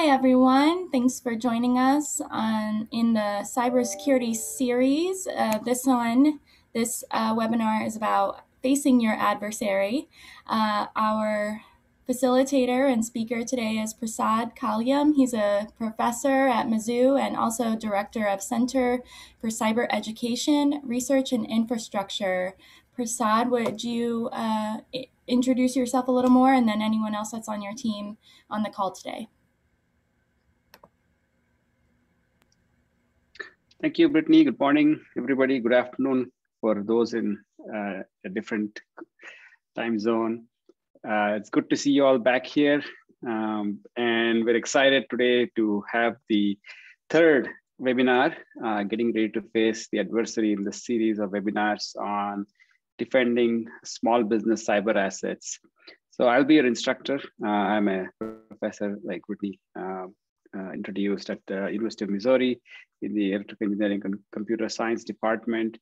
Hi everyone, thanks for joining us in the cybersecurity series. This webinar is about facing your adversary. Our facilitator and speaker today is Prasad Kalyam. He's a professor at Mizzou and also director of Center for Cyber Education, Research and Infrastructure. Prasad, would you introduce yourself a little more, and then anyone else that's on your team on the call today? Thank you, Brittany. Good morning, everybody. Good afternoon for those in a different time zone. It's good to see you all back here. And we're excited today to have the third webinar, Getting Ready to Face the Adversary, in the series of webinars on defending small business cyber assets. So I'll be your instructor. I'm a professor, like Brittany, introduced at the University of Missouri in the Electrical Engineering and Computer Science Department.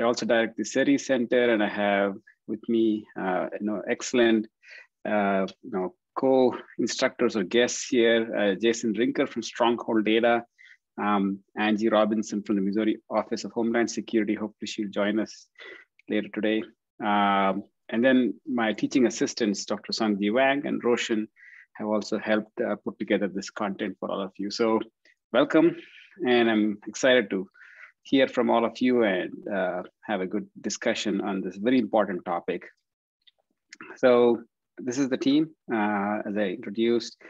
I also direct the CERI Center, and I have with me excellent co-instructors or guests here. Jason Rinker from Stronghold Data, Angie Robinson from the Missouri Office of Homeland Security. Hopefully she'll join us later today. And then my teaching assistants, Dr. Sangji Wang and Roshan, have also helped put together this content for all of you. So welcome, and I'm excited to hear from all of you and have a good discussion on this very important topic. So this is the team, as I introduced,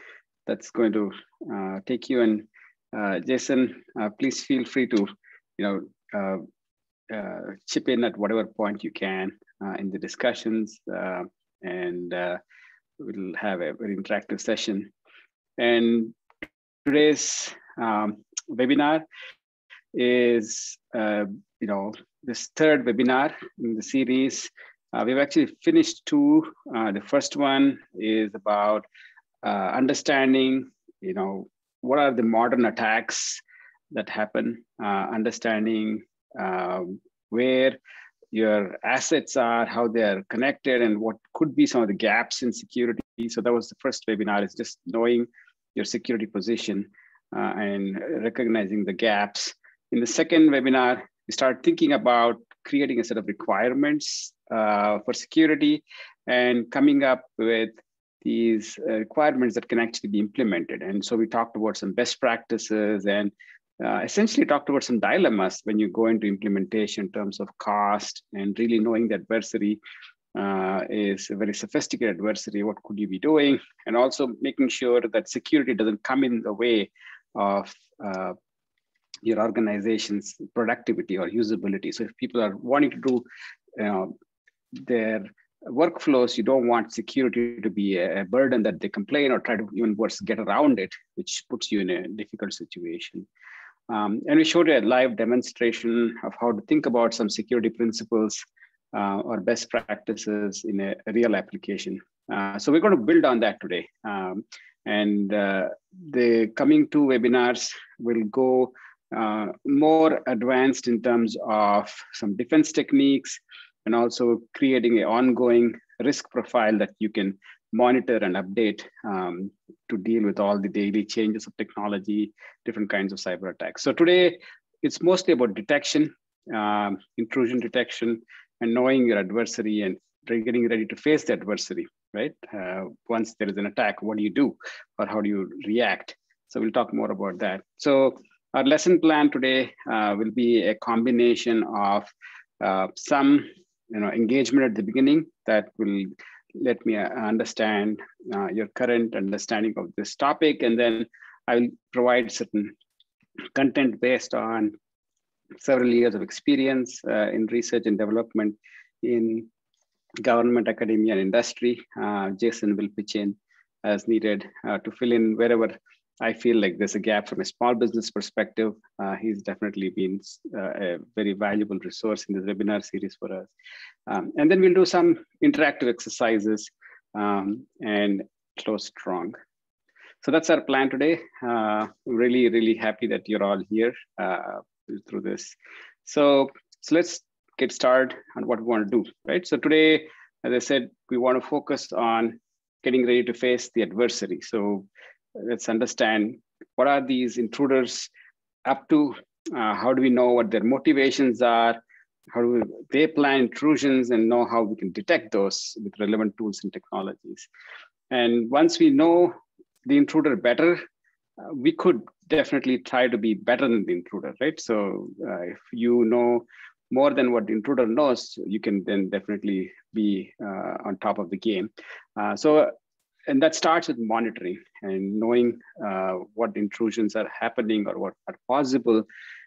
that's going to take you. And Jason, please feel free to chip in at whatever point you can in the discussions, we'll have a very interactive session. And today's webinar is, this third webinar in the series. We've actually finished two. The first one is about understanding, what are the modern attacks that happen, understanding where your assets are, how they are connected, and what could be some of the gaps in security. So that was the first webinar, is just knowing your security position and recognizing the gaps. In the second webinar, we start thinking about creating a set of requirements for security and coming up with these requirements that can actually be implemented. And so we talked about some best practices and essentially talked about some dilemmas when you go into implementation in terms of cost, and really knowing the adversary is a very sophisticated adversary. What could you be doing? And also making sure that security doesn't come in the way of your organization's productivity or usability. So if people are wanting to do their workflows, you don't want security to be a burden that they complain or try to, even worse, get around it, which puts you in a difficult situation. And we showed a live demonstration of how to think about some security principles or best practices in a real application. So we're going to build on that today. The coming two webinars will go more advanced in terms of some defense techniques, and also creating an ongoing risk profile that you can monitor and update to deal with all the daily changes of technology, different kinds of cyber attacks. So today, it's mostly about detection, intrusion detection, and knowing your adversary and getting ready to face the adversary, right? Once there is an attack, what do you do, or how do you react? So we'll talk more about that. So our lesson plan today will be a combination of some engagement at the beginning that will let me understand your current understanding of this topic, and then I'll provide certain content based on several years of experience in research and development in government, academia, and industry. Jason will pitch in as needed to fill in wherever I feel like there's a gap from a small business perspective. He's definitely been a very valuable resource in this webinar series for us. And then we'll do some interactive exercises and close strong. So that's our plan today. Really, really happy that you're all here through this. So let's get started on what we want to do, right? So today, as I said, we want to focus on getting ready to face the adversary. So Let's understand what are these intruders up to? How do we know what their motivations are? How do they plan intrusions and know how we can detect those with relevant tools and technologies? And once we know the intruder better, we could definitely try to be better than the intruder, right? So if you know more than what the intruder knows, you can then definitely be on top of the game. And that starts with monitoring and knowing what intrusions are happening or what are possible,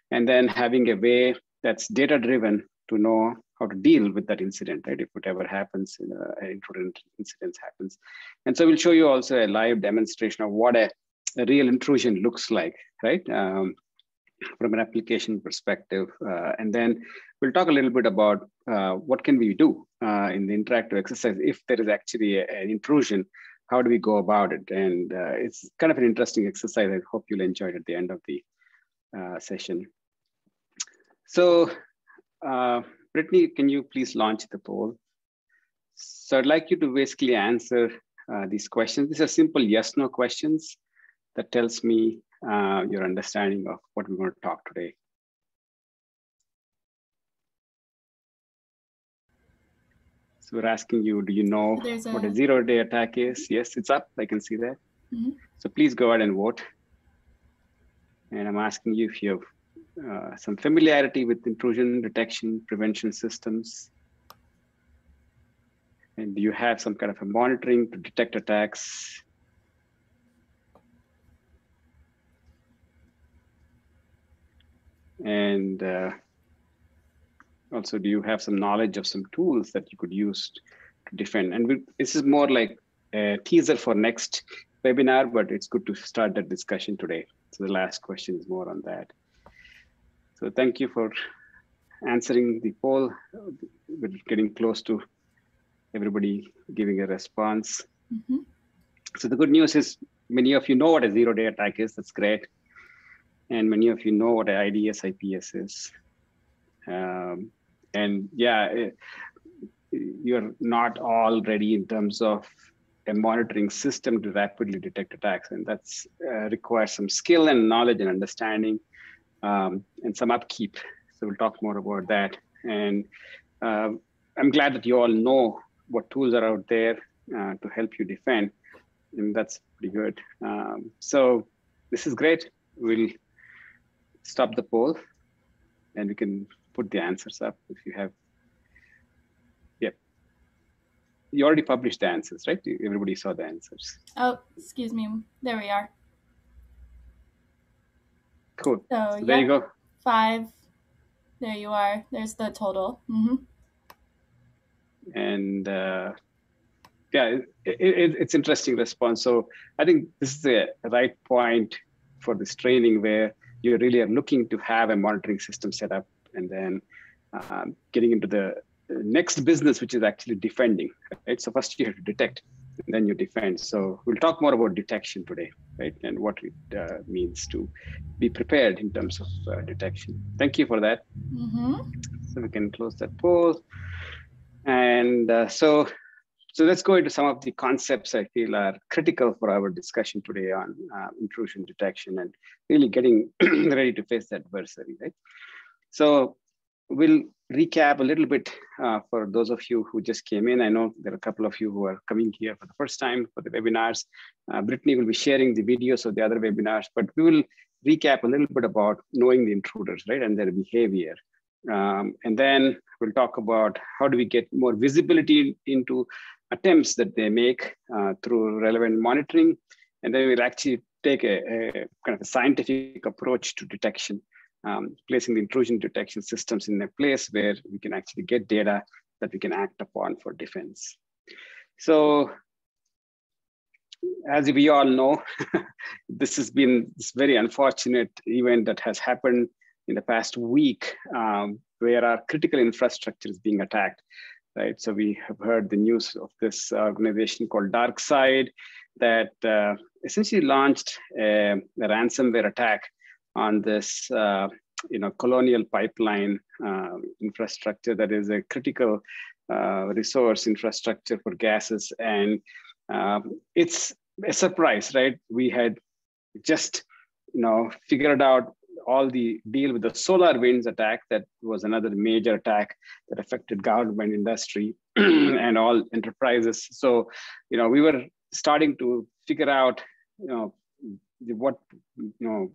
and then having a way that's data-driven to know how to deal with that incident, right? If whatever happens, intruder incidents happens. And so we'll show you also a live demonstration of what a real intrusion looks like, right? From an application perspective. And then we'll talk a little bit about what can we do in the interactive exercise if there is actually an intrusion. How do we go about it? And it's kind of an interesting exercise. I hope you'll enjoy it at the end of the session. So Brittany, can you please launch the poll? So I'd like you to basically answer these questions. These are simple yes, no questions that tells me your understanding of what we're going to talk today. So we're asking you, do you know what a zero-day attack is? Yes, it's up. I can see that. Mm-hmm. So please go ahead and vote. And I'm asking you if you have some familiarity with intrusion detection prevention systems. And do you have some kind of a monitoring to detect attacks? And also, do you have some knowledge of some tools that you could use to defend? And this is more like a teaser for next webinar, but it's good to start that discussion today. So the last question is more on that. So thank you for answering the poll. We're getting close to everybody giving a response. Mm-hmm. So the good news is many of you know what a zero-day attack is. That's great. And many of you know what an IDS, IPS is. And yeah, you're not all ready in terms of a monitoring system to rapidly detect attacks. And that's requires some skill and knowledge and understanding and some upkeep. So we'll talk more about that. And I'm glad that you all know what tools are out there to help you defend. And that's pretty good. So this is great. We'll stop the poll and we can put the answers up if you have. Yep. You already published the answers, right? Everybody saw the answers. Oh, excuse me. There we are. Cool. So yeah, there you go. 5. There you are. There's the total. Mm-hmm. And yeah, it's interesting response. So I think this is the right point for this training where you really are looking to have a monitoring system set up and then getting into the next business, which is actually defending, right? So first you have to detect, and then you defend. So we'll talk more about detection today, right? And what it means to be prepared in terms of detection. Thank you for that. Mm-hmm. So we can close that poll. And so let's go into some of the concepts I feel are critical for our discussion today on intrusion detection and really getting ready to face the adversary, right? So we'll recap a little bit for those of you who just came in. I know there are a couple of you who are coming here for the first time for the webinars. Brittany will be sharing the videos of the other webinars, but we will recap a little bit about knowing the intruders, right, and their behavior. And then we'll talk about how do we get more visibility into attempts that they make through relevant monitoring. And then we'll actually take a kind of a scientific approach to detection, placing the intrusion detection systems in a place where we can actually get data that we can act upon for defense. So as we all know, this has been this very unfortunate event that has happened in the past week, where our critical infrastructure is being attacked, right? So we have heard the news of this organization called Dark Side that essentially launched a ransomware attack on this, Colonial Pipeline infrastructure that is a critical resource infrastructure for gases, and it's a surprise, right? We had just, figured out all the deal with the Solar Winds attack. That was another major attack that affected government, industry, and all enterprises. So, we were starting to figure out, what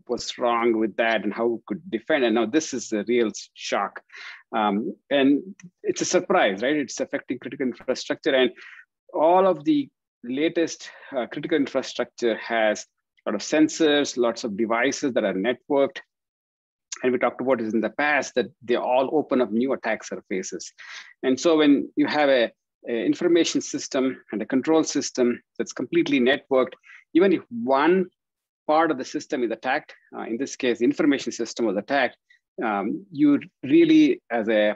was wrong with that and how we could defend. And now this is a real shock. And it's a surprise, right? It's affecting critical infrastructure, and all of the latest critical infrastructure has a lot of sensors, lots of devices that are networked. And we talked about this in the past, that they all open up new attack surfaces. And so when you have a information system and a control system that's completely networked, even if one part of the system is attacked, in this case, the information system was attacked, you really, as a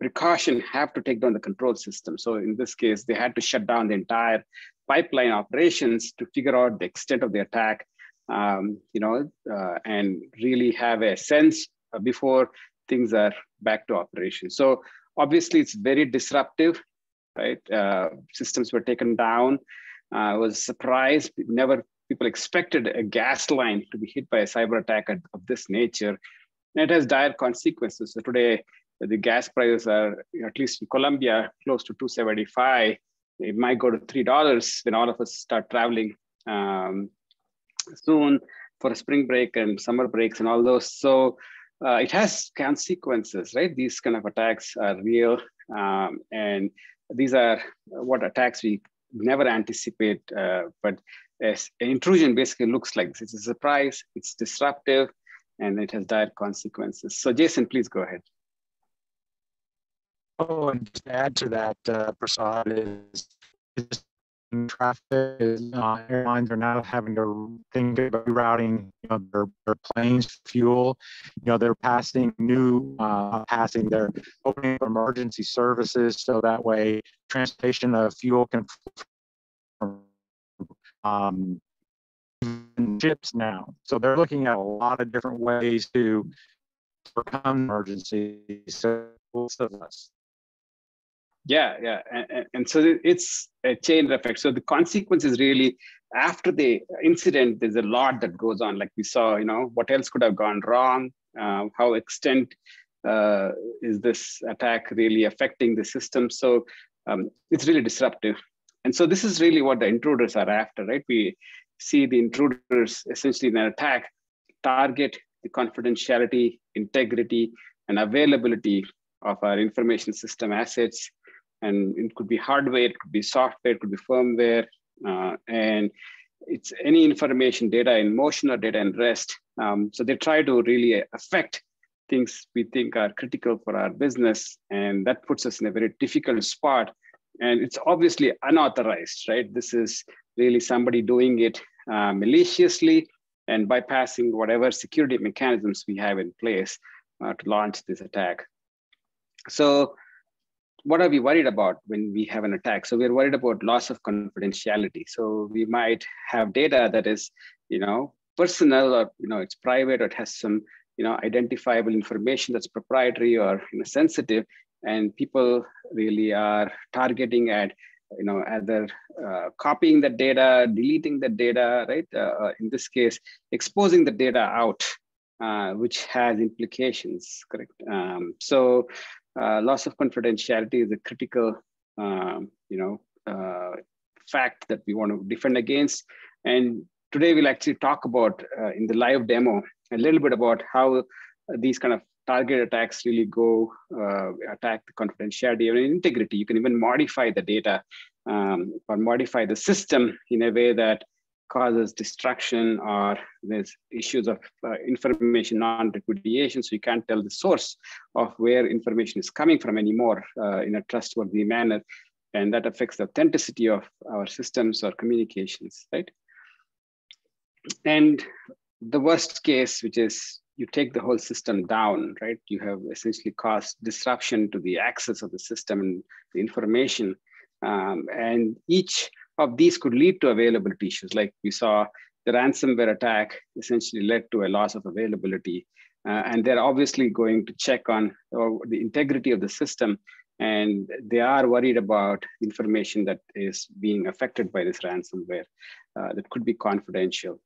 precaution, have to take down the control system. So in this case, they had to shut down the entire pipeline operations to figure out the extent of the attack, and really have a sense before things are back to operation. So obviously, it's very disruptive, right? Systems were taken down. It was a surprise. People expected a gas line to be hit by a cyber attack of this nature. And it has dire consequences. So today, the gas prices are, at least in Colombia, close to $2.75. It might go to $3 when all of us start traveling soon for a spring break and summer breaks and all those. So it has consequences, right? These kind of attacks are real. And these are what attacks we never anticipate. But an intrusion basically looks like this. It's a surprise, it's disruptive, and it has dire consequences. So Jason, please go ahead. Oh, and just to add to that, Prasad, is traffic is not, airlines are now having to think about routing their planes for fuel. They're passing they're opening emergency services so that way transportation of fuel can flow from ships now. So they're looking at a lot of different ways to overcome emergencies. So most of us. Yeah. And so it's a chain effect. So the consequence is really, after the incident, there's a lot that goes on. Like we saw, what else could have gone wrong? How extent is this attack really affecting the system? So it's really disruptive. And so this is really what the intruders are after, right? We see the intruders essentially in an attack target the confidentiality, integrity, and availability of our information system assets. And it could be hardware, it could be software, it could be firmware, and it's any information, data in motion or data in rest. So they try to really affect things we think are critical for our business, and that puts us in a very difficult spot. And it's obviously unauthorized, right? This is really somebody doing it maliciously and bypassing whatever security mechanisms we have in place to launch this attack. So what are we worried about when we have an attack? So we're worried about loss of confidentiality. So we might have data that is, personal, or, it's private, or it has some, identifiable information that's proprietary or sensitive. And people really are targeting at, either copying the data, deleting the data, right? In this case, exposing the data out, which has implications, correct? So loss of confidentiality is a critical, fact that we want to defend against. And today we'll actually talk about in the live demo a little bit about how these kind of target attacks really go attack the confidentiality and integrity. You can even modify the data or modify the system in a way that causes destruction, or there's issues of information non-repudiation. So you can't tell the source of where information is coming from anymore in a trustworthy manner. And that affects the authenticity of our systems or communications, right? And the worst case, which is you take the whole system down, right? You have essentially caused disruption to the access of the system and the information. And each of these could lead to availability issues. Like we saw, the ransomware attack essentially led to a loss of availability. And they're obviously going to check on the integrity of the system And they are worried about information that is being affected by this ransomware that could be confidential.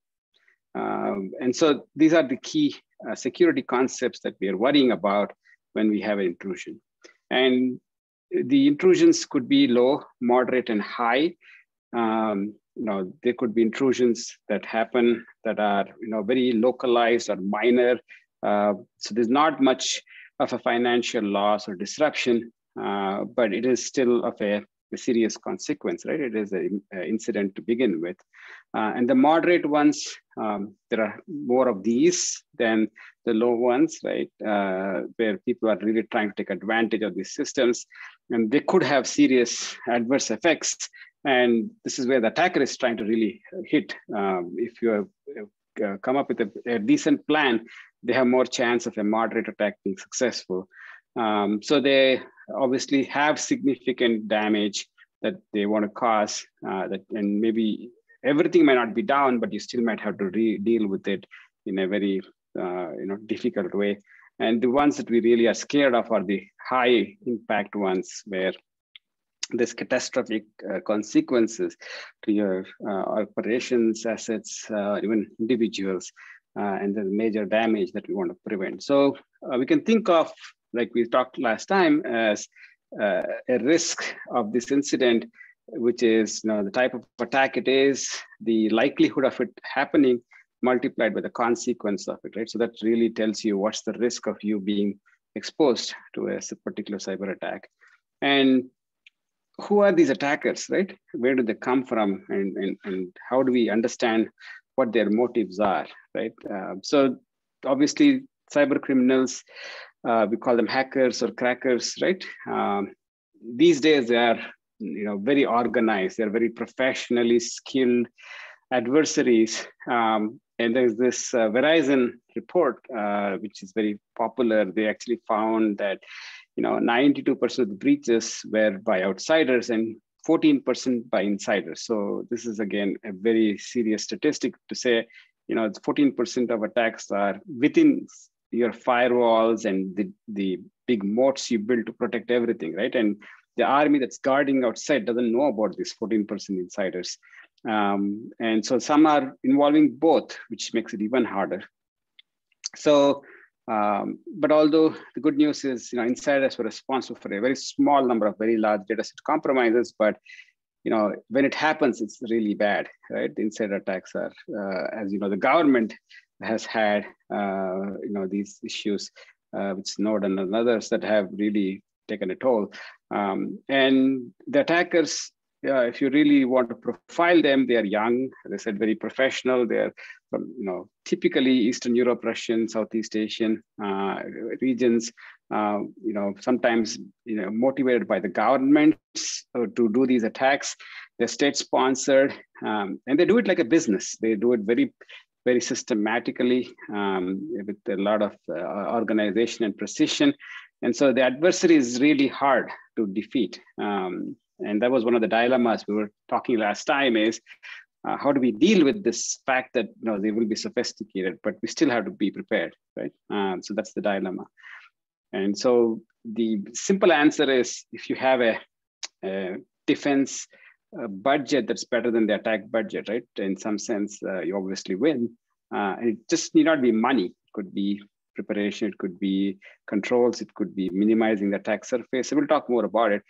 And so these are the key security concepts that we are worrying about when we have an intrusion. And the intrusions could be low, moderate, and high. You know, there could be intrusions that happen that are, you know, very localized or minor. So there's not much of a financial loss or disruption, but it is still of a serious consequence, right? It is an incident to begin with. And the moderate ones, there are more of these than the low ones, right? Where people are really trying to take advantage of these systems, and they could have serious adverse effects. And this is where the attacker is trying to really hit. If you have come up with a decent plan, they have more chance of a moderate attack being successful. So they obviously have significant damage that they want to cause, and maybe everything might not be down, but you still might have to deal with it in a very you know, difficult way. And the ones that we really are scared of are the high impact ones, where there's catastrophic consequences to your operations, assets, even individuals, and the major damage that we want to prevent. So we can think of, like we talked last time, as a risk of this incident, which is, you know, the type of attack it is, the likelihood of it happening, multiplied by the consequence of it, right? So that really tells you what's the risk of you being exposed to a particular cyber attack. And who are these attackers, right? Where do they come from, and how do we understand what their motives are, right? So obviously, cyber criminals, we call them hackers or crackers, right? These days, they are, you know, very organized. They're very professionally skilled adversaries. And there's this Verizon report, which is very popular. They actually found that, you know, 92% of the breaches were by outsiders and 14% by insiders. So this is, again, a very serious statistic to say, you know, 14% of attacks are within your firewalls and the big moats you build to protect everything, right? And the army that's guarding outside doesn't know about these 14% insiders. And so some are involving both, which makes it even harder. So, but although the good news is, you know, insiders were responsible for a very small number of very large data set compromises, but, you know, when it happens, it's really bad, right? Insider attacks are, as you know, the government has had, you know, these issues with Snowden and others that have really taken a toll. And the attackers, if you really want to profile them, they are young, they said very professional, they're from, you know, typically Eastern Europe, Russian, Southeast Asian regions, you know, sometimes, you know, motivated by the governments to do these attacks. They're state sponsored, and they do it like a business. They do it very, very systematically, with a lot of organization and precision. And so the adversary is really hard to defeat. And that was one of the dilemmas we were talking last time is, how do we deal with this fact that, you know, they will be sophisticated, but we still have to be prepared, right? So that's the dilemma. And so the simple answer is, if you have a defense budget that's better than the attack budget, right? In some sense, you obviously win. And it just need not be money. It could be preparation, it could be controls, it could be minimizing the attack surface. So we'll talk more about it.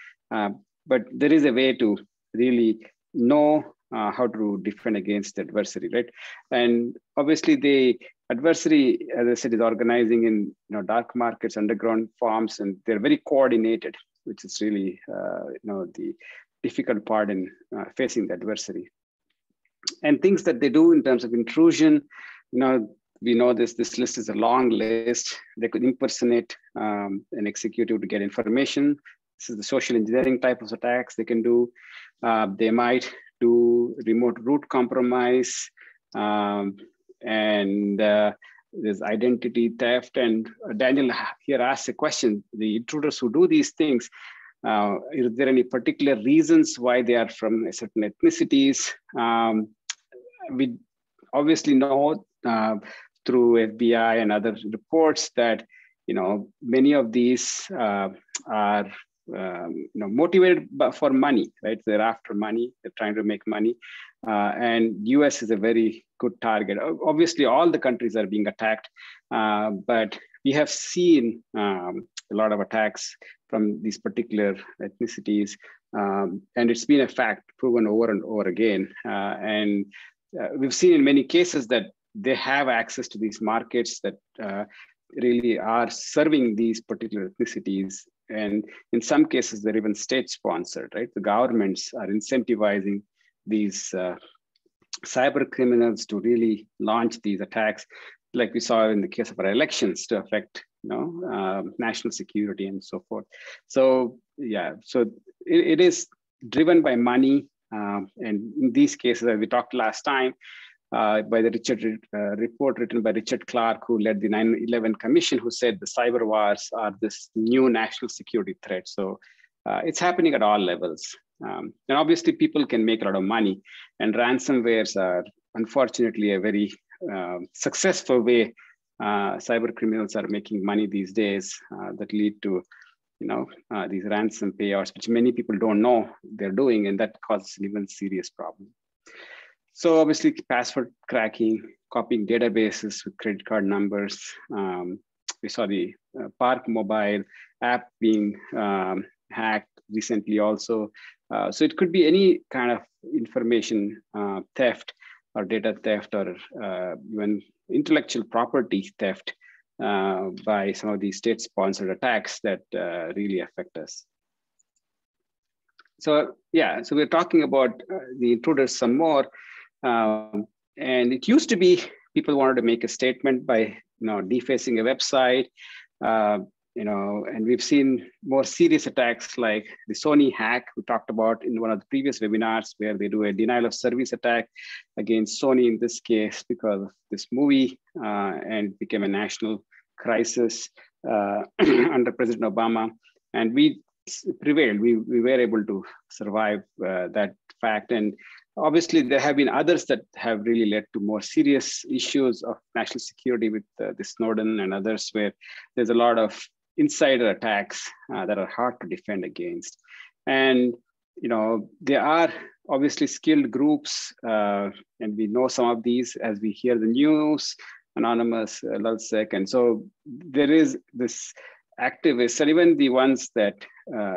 But there is a way to really know how to defend against the adversary, right? And obviously the adversary, as I said, is organizing in, you know, dark markets, underground farms, and they're very coordinated, which is really, you know, the difficult part in facing the adversary. And things that they do in terms of intrusion, you know, we know this list is a long list. They could impersonate an executive to get information. This is the social engineering type of attacks they can do. They might do remote root compromise, and there's identity theft. And Daniel here asks a question, the intruders who do these things, is there any particular reasons why they are from a certain ethnicities? We obviously know through FBI and other reports that, you know, many of these are motivated for money, right? They're after money, they're trying to make money. And US is a very good target. Obviously, all the countries are being attacked, but we have seen a lot of attacks from these particular ethnicities. And it's been a fact proven over and over again. We've seen in many cases that they have access to these markets that really are serving these particular ethnicities. And in some cases, they're even state-sponsored, right? The governments are incentivizing these cyber criminals to really launch these attacks, like we saw in the case of our elections, to affect national security and so forth. So yeah, so it is driven by money. And in these cases, as we talked last time, by the report written by Richard Clark, who led the 9/11 Commission, who said the cyber wars are this new national security threat. So it's happening at all levels. And obviously, people can make a lot of money. And ransomwares are, unfortunately, a very successful way cyber criminals are making money these days that lead to these ransom payouts, which many people don't know they're doing, and that causes an even serious problem. So obviously, password cracking, copying databases with credit card numbers. We saw the Park Mobile app being hacked recently also. So it could be any kind of information theft or data theft or even intellectual property theft by some of these state-sponsored attacks that really affect us. So yeah, so we're talking about the intruders some more. And it used to be people wanted to make a statement by defacing a website, and we've seen more serious attacks like the Sony hack we talked about in one of the previous webinars, where they do a denial of service attack against Sony in this case because of this movie, and became a national crisis under President Obama. And we prevailed. We were able to survive that fact. And obviously, there have been others that have really led to more serious issues of national security with the Snowden and others, where there's a lot of insider attacks that are hard to defend against. And, there are obviously skilled groups, and we know some of these as we hear the news, Anonymous, LulzSec, and so there is this activists, and even the ones that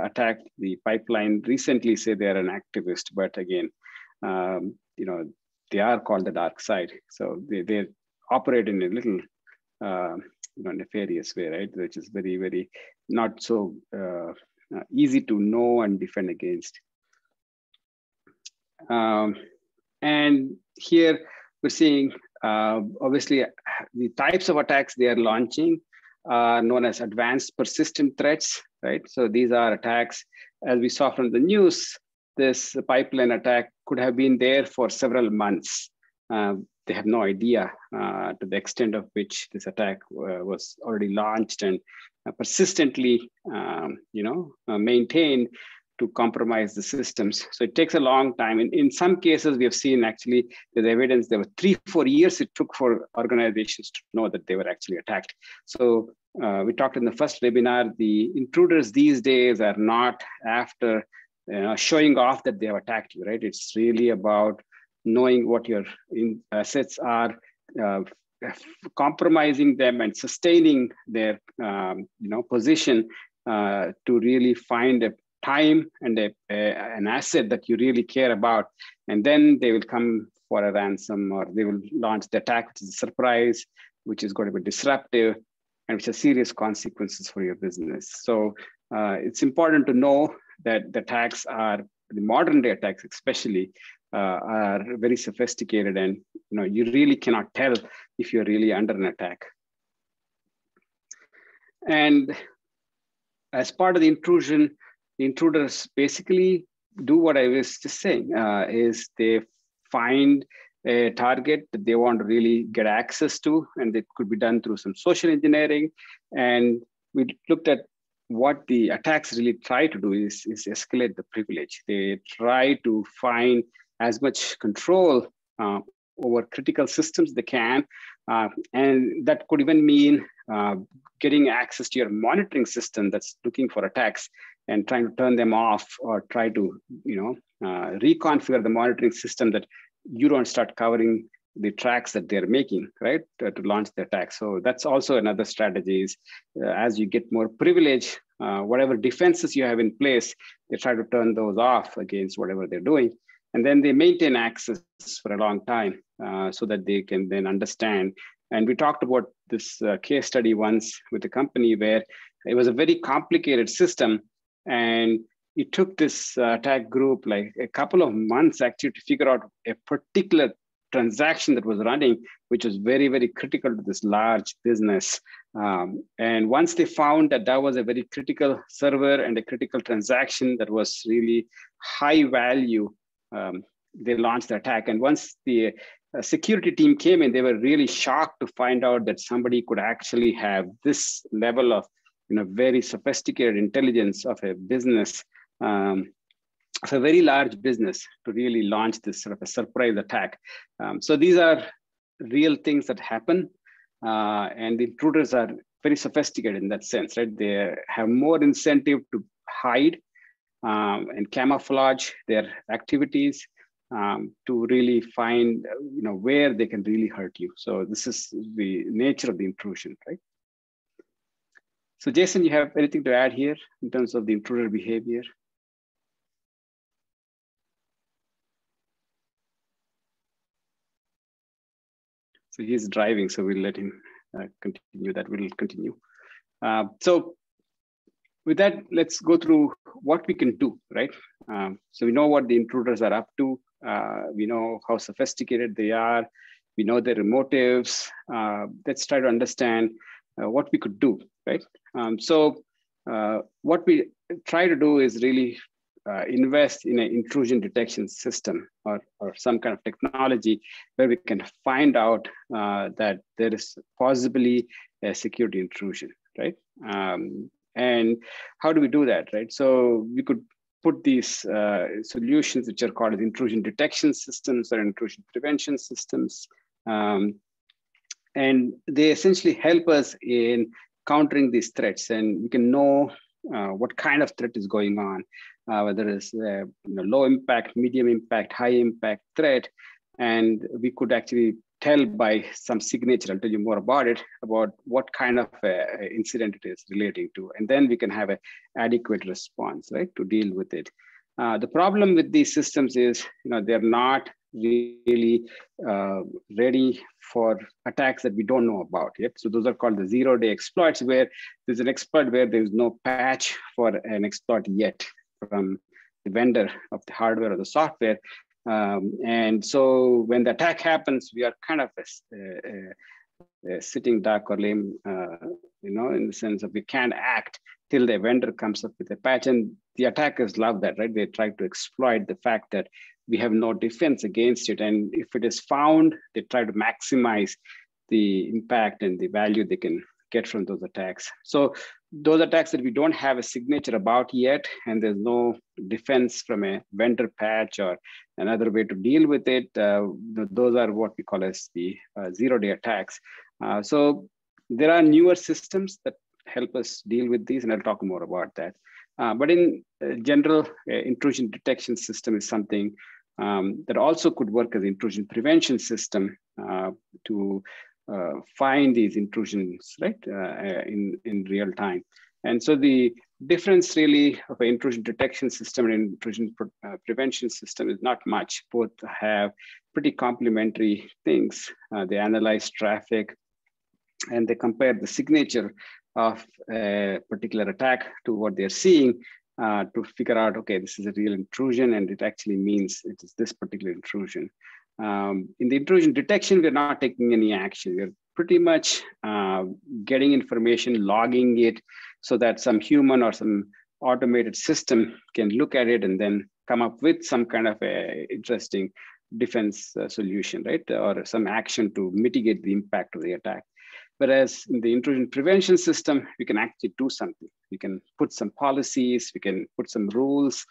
attacked the pipeline recently say they're an activist, but again, they are called the dark side. So they operate in a little nefarious way, right? Which is very, very not so easy to know and defend against. And here we're seeing, obviously, the types of attacks they are launching are known as advanced persistent threats, right? So these are attacks, as we saw from the news, this pipeline attack could have been there for several months. They have no idea to the extent of which this attack was already launched and persistently maintained to compromise the systems. So it takes a long time. And in some cases, we have seen actually there's evidence there were 3-4 years it took for organizations to know that they were actually attacked. So we talked in the first webinar, the intruders these days are not after showing off that they have attacked you, right? It's really about knowing what your assets are, compromising them and sustaining their position to really find a time and an asset that you really care about. And then they will come for a ransom, or they will launch the attack, which is a surprise, which is going to be disruptive and which has serious consequences for your business. So it's important to know that the attacks are, the modern day attacks especially, are very sophisticated, and you really cannot tell if you're really under an attack. And as part of the intrusion, the intruders basically do what I was just saying, is they find a target that they want to really get access to, and it could be done through some social engineering. And we looked at what the attacks really try to do is escalate the privilege. They try to find as much control over critical systems they can. And that could even mean getting access to your monitoring system that's looking for attacks and trying to turn them off or try to, reconfigure the monitoring system that you don't start covering the tracks that they're making, right, to launch the attack. So that's also another strategy is as you get more privilege, whatever defenses you have in place, they try to turn those off against whatever they're doing. And then they maintain access for a long time so that they can then understand. And we talked about this case study once with a company where it was a very complicated system. And it took this attack group like a couple of months actually to figure out a particular transaction that was running, which was very, very critical to this large business. And once they found that that was a very critical server and a critical transaction that was really high value, they launched the attack. And once the security team came in, they were really shocked to find out that somebody could actually have this level of very sophisticated intelligence of a business, of a very large business to really launch this sort of a surprise attack. So these are real things that happen. And the intruders are very sophisticated in that sense, right? They have more incentive to hide and camouflage their activities to really find where they can really hurt you. So this is the nature of the intrusion, right? So Jason, you have anything to add here in terms of the intruder behavior? So he's driving, so we'll let him continue that. We'll continue. So with that, let's go through what we can do, right? So we know what the intruders are up to. We know how sophisticated they are. We know their motives. Let's try to understand what we could do, right? So what we try to do is really invest in an intrusion detection system or some kind of technology where we can find out that there is possibly a security intrusion, right? And how do we do that, right? So we could put these solutions, which are called intrusion detection systems or intrusion prevention systems. And they essentially help us in countering these threats, and we can know what kind of threat is going on, whether it's low impact, medium impact, high impact threat. And we could actually tell by some signature, I'll tell you more about it, about what kind of incident it is relating to. And then we can have an adequate response, right, to deal with it. The problem with these systems is, they're not really ready for attacks that we don't know about yet. So those are called the zero-day exploits, where there's an exploit where there's no patch for an exploit yet from the vendor of the hardware or the software. And so when the attack happens, we are kind of a sitting duck or lame, in the sense of we can't act till the vendor comes up with a patch. And the attackers love that, right? They try to exploit the fact that we have no defense against it. And if it is found, they try to maximize the impact and the value they can get from those attacks. So those attacks that we don't have a signature about yet, and there's no defense from a vendor patch or another way to deal with it, those are what we call as the zero-day attacks. So there are newer systems that help us deal with these, and I'll talk more about that. But in general, intrusion detection system is something that also could work as an intrusion prevention system to find these intrusions, right, in real time. And so the difference really of an intrusion detection system and intrusion prevention system is not much. Both have pretty complementary things. They analyze traffic and they compare the signature of a particular attack to what they're seeing to figure out, okay, this is a real intrusion and it actually means it is this particular intrusion. In the intrusion detection, we're not taking any action. We're pretty much getting information, logging it so that some human or some automated system can look at it and then come up with some kind of a interesting defense solution, right? Or some action to mitigate the impact of the attack. Whereas in the intrusion prevention system, we can actually do something. We can put some policies, we can put some rules,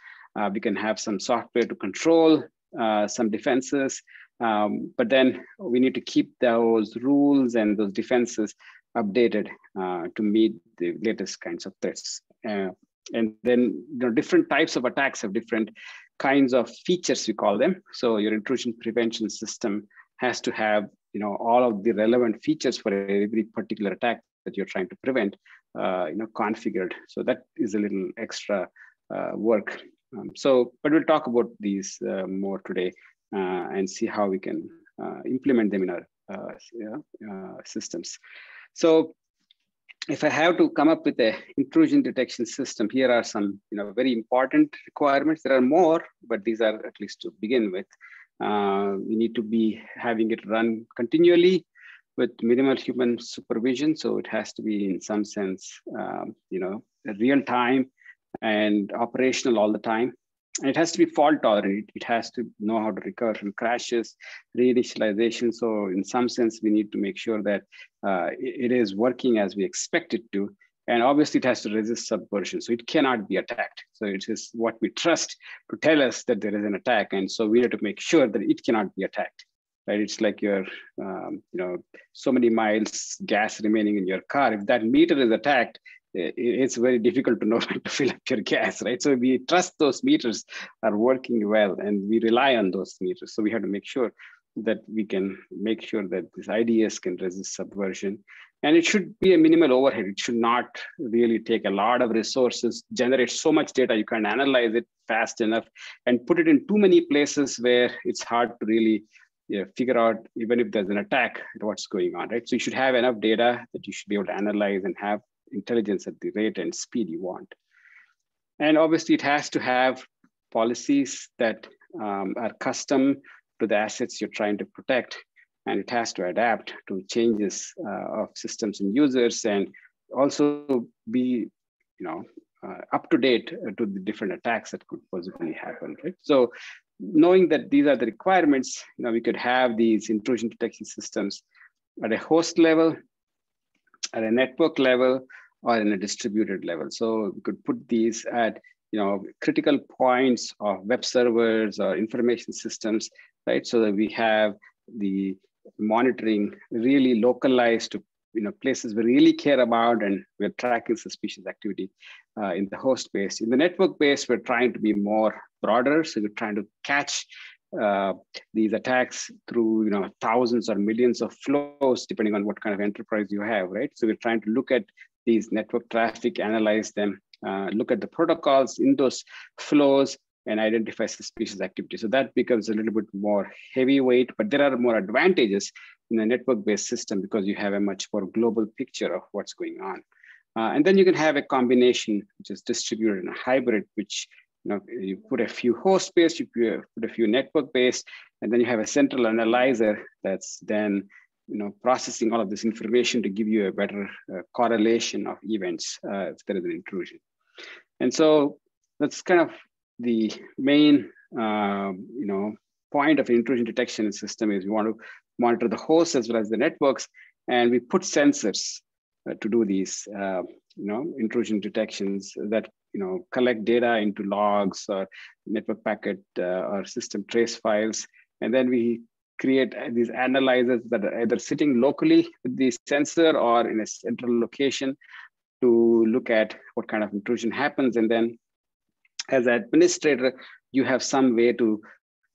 we can have some software to control some defenses, but then we need to keep those rules and those defenses updated to meet the latest kinds of threats. And then different types of attacks have different kinds of features, we call them. So your intrusion prevention system has to have all of the relevant features for every particular attack that you're trying to prevent, configured. So that is a little extra work. But we'll talk about these more today and see how we can implement them in our systems. So if I have to come up with an intrusion detection system, here are some very important requirements. There are more, but these are at least to begin with. We need to be having it run continually with minimal human supervision. So it has to be in some sense, real time and operational all the time. And it has to be fault tolerant. It has to know how to recover from crashes, reinitialization. So in some sense, we need to make sure that it is working as we expect it to. And obviously it has to resist subversion. So it cannot be attacked. So it is what we trust to tell us that there is an attack. And so we have to make sure that it cannot be attacked, right? It's like your, so many miles gas remaining in your car. If that meter is attacked, it's very difficult to know when to fill up your gas, right? So we trust those meters are working well and we rely on those meters. So we have to make sure that we can make sure that this IDS can resist subversion. And it should be a minimal overhead. It should not really take a lot of resources, generate so much data, you can't analyze it fast enough and put it in too many places where it's hard to really figure out, even if there's an attack, what's going on, right? So you should have enough data that you should be able to analyze and have intelligence at the rate and speed you want. And obviously it has to have policies that are custom to the assets you're trying to protect. And it has to adapt to changes of systems and users, and also be, up to date to the different attacks that could possibly happen. Right? So, knowing that these are the requirements, we could have these intrusion detection systems at a host level, at a network level, or in a distributed level. So we could put these at, critical points of web servers or information systems, right? So that we have the monitoring really localized to places we really care about, and we're tracking suspicious activity in the host base. In the network base, we're trying to be more broader. So we're trying to catch these attacks through thousands or millions of flows, depending on what kind of enterprise you have, right? So we're trying to look at these network traffic, analyze them, look at the protocols in those flows, and identify suspicious activity. So that becomes a little bit more heavyweight, but there are more advantages in a network-based system because you have a much more global picture of what's going on. And then you can have a combination, which is distributed and hybrid, which you put a few host-based, you put a few network-based, and then you have a central analyzer that's then processing all of this information to give you a better correlation of events if there is an intrusion. And so that's kind of the main point of intrusion detection system is we want to monitor the hosts as well as the networks, and we put sensors to do these intrusion detections that collect data into logs or network packet or system trace files, and then we create these analyzers that are either sitting locally with the sensor or in a central location to look at what kind of intrusion happens, and then as an administrator, you have some way to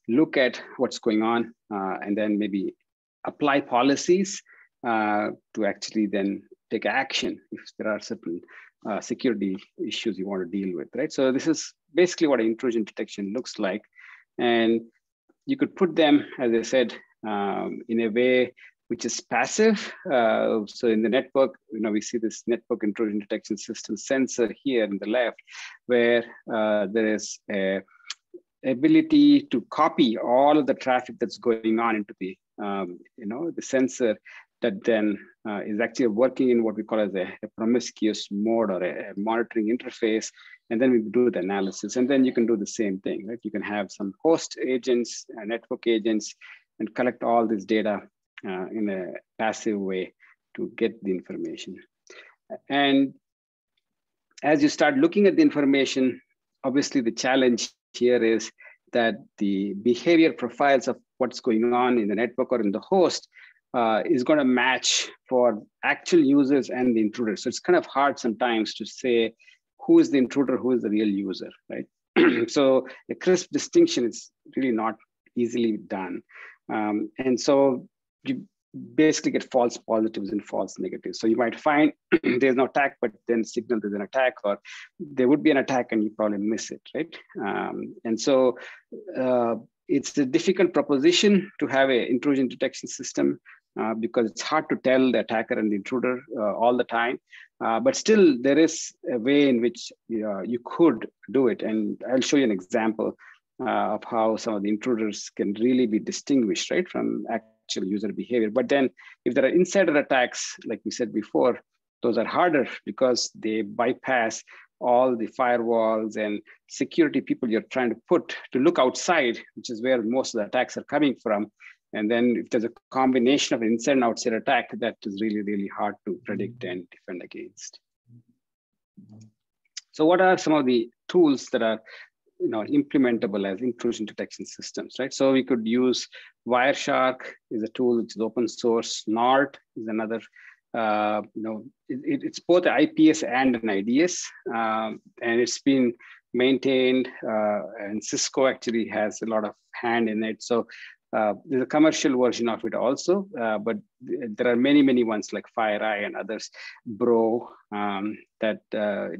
look at what's going on and then maybe apply policies to actually then take action if there are certain security issues you want to deal with, right? So this is basically what intrusion detection looks like. And you could put them, as I said, in a way which is passive. So in the network, we see this network intrusion detection system sensor here in the left, where there is a ability to copy all of the traffic that's going on into the, the sensor that then is actually working in what we call as a promiscuous mode or a monitoring interface. And then we do the analysis. And then you can do the same thing, right? You can have some host agents, network agents, and collect all this data in a passive way to get the information. And as you start looking at the information, obviously the challenge here is that the behavior profiles of what's going on in the network or in the host is going to match for actual users and the intruders. So it's kind of hard sometimes to say who is the intruder, who is the real user, right? So the crisp distinction is really not easily done. And so you basically get false positives and false negatives. So you might find there's no attack, but then signal there's an attack, or there would be an attack and you probably miss it, right? And so it's a difficult proposition to have an intrusion detection system because it's hard to tell the attacker and the intruder all the time. But still, there is a way in which you could do it. And I'll show you an example of how some of the intruders can really be distinguished, right, from actual user behavior. But then if there are insider attacks, like we said before, those are harder because they bypass all the firewalls and security people you're trying to put to look outside, which is where most of the attacks are coming from. And then if there's a combination of an inside and outside attack, that is really, really hard to predict and defend against. So what are some of the tools that are implementable as intrusion detection systems, right? So we could use Wireshark is a tool which is open source. Snort is another, it's both an IPS and an IDS, and it's been maintained, and Cisco actually has a lot of hand in it. So there's a commercial version of it also, but there are many, many ones like FireEye and others, Bro, that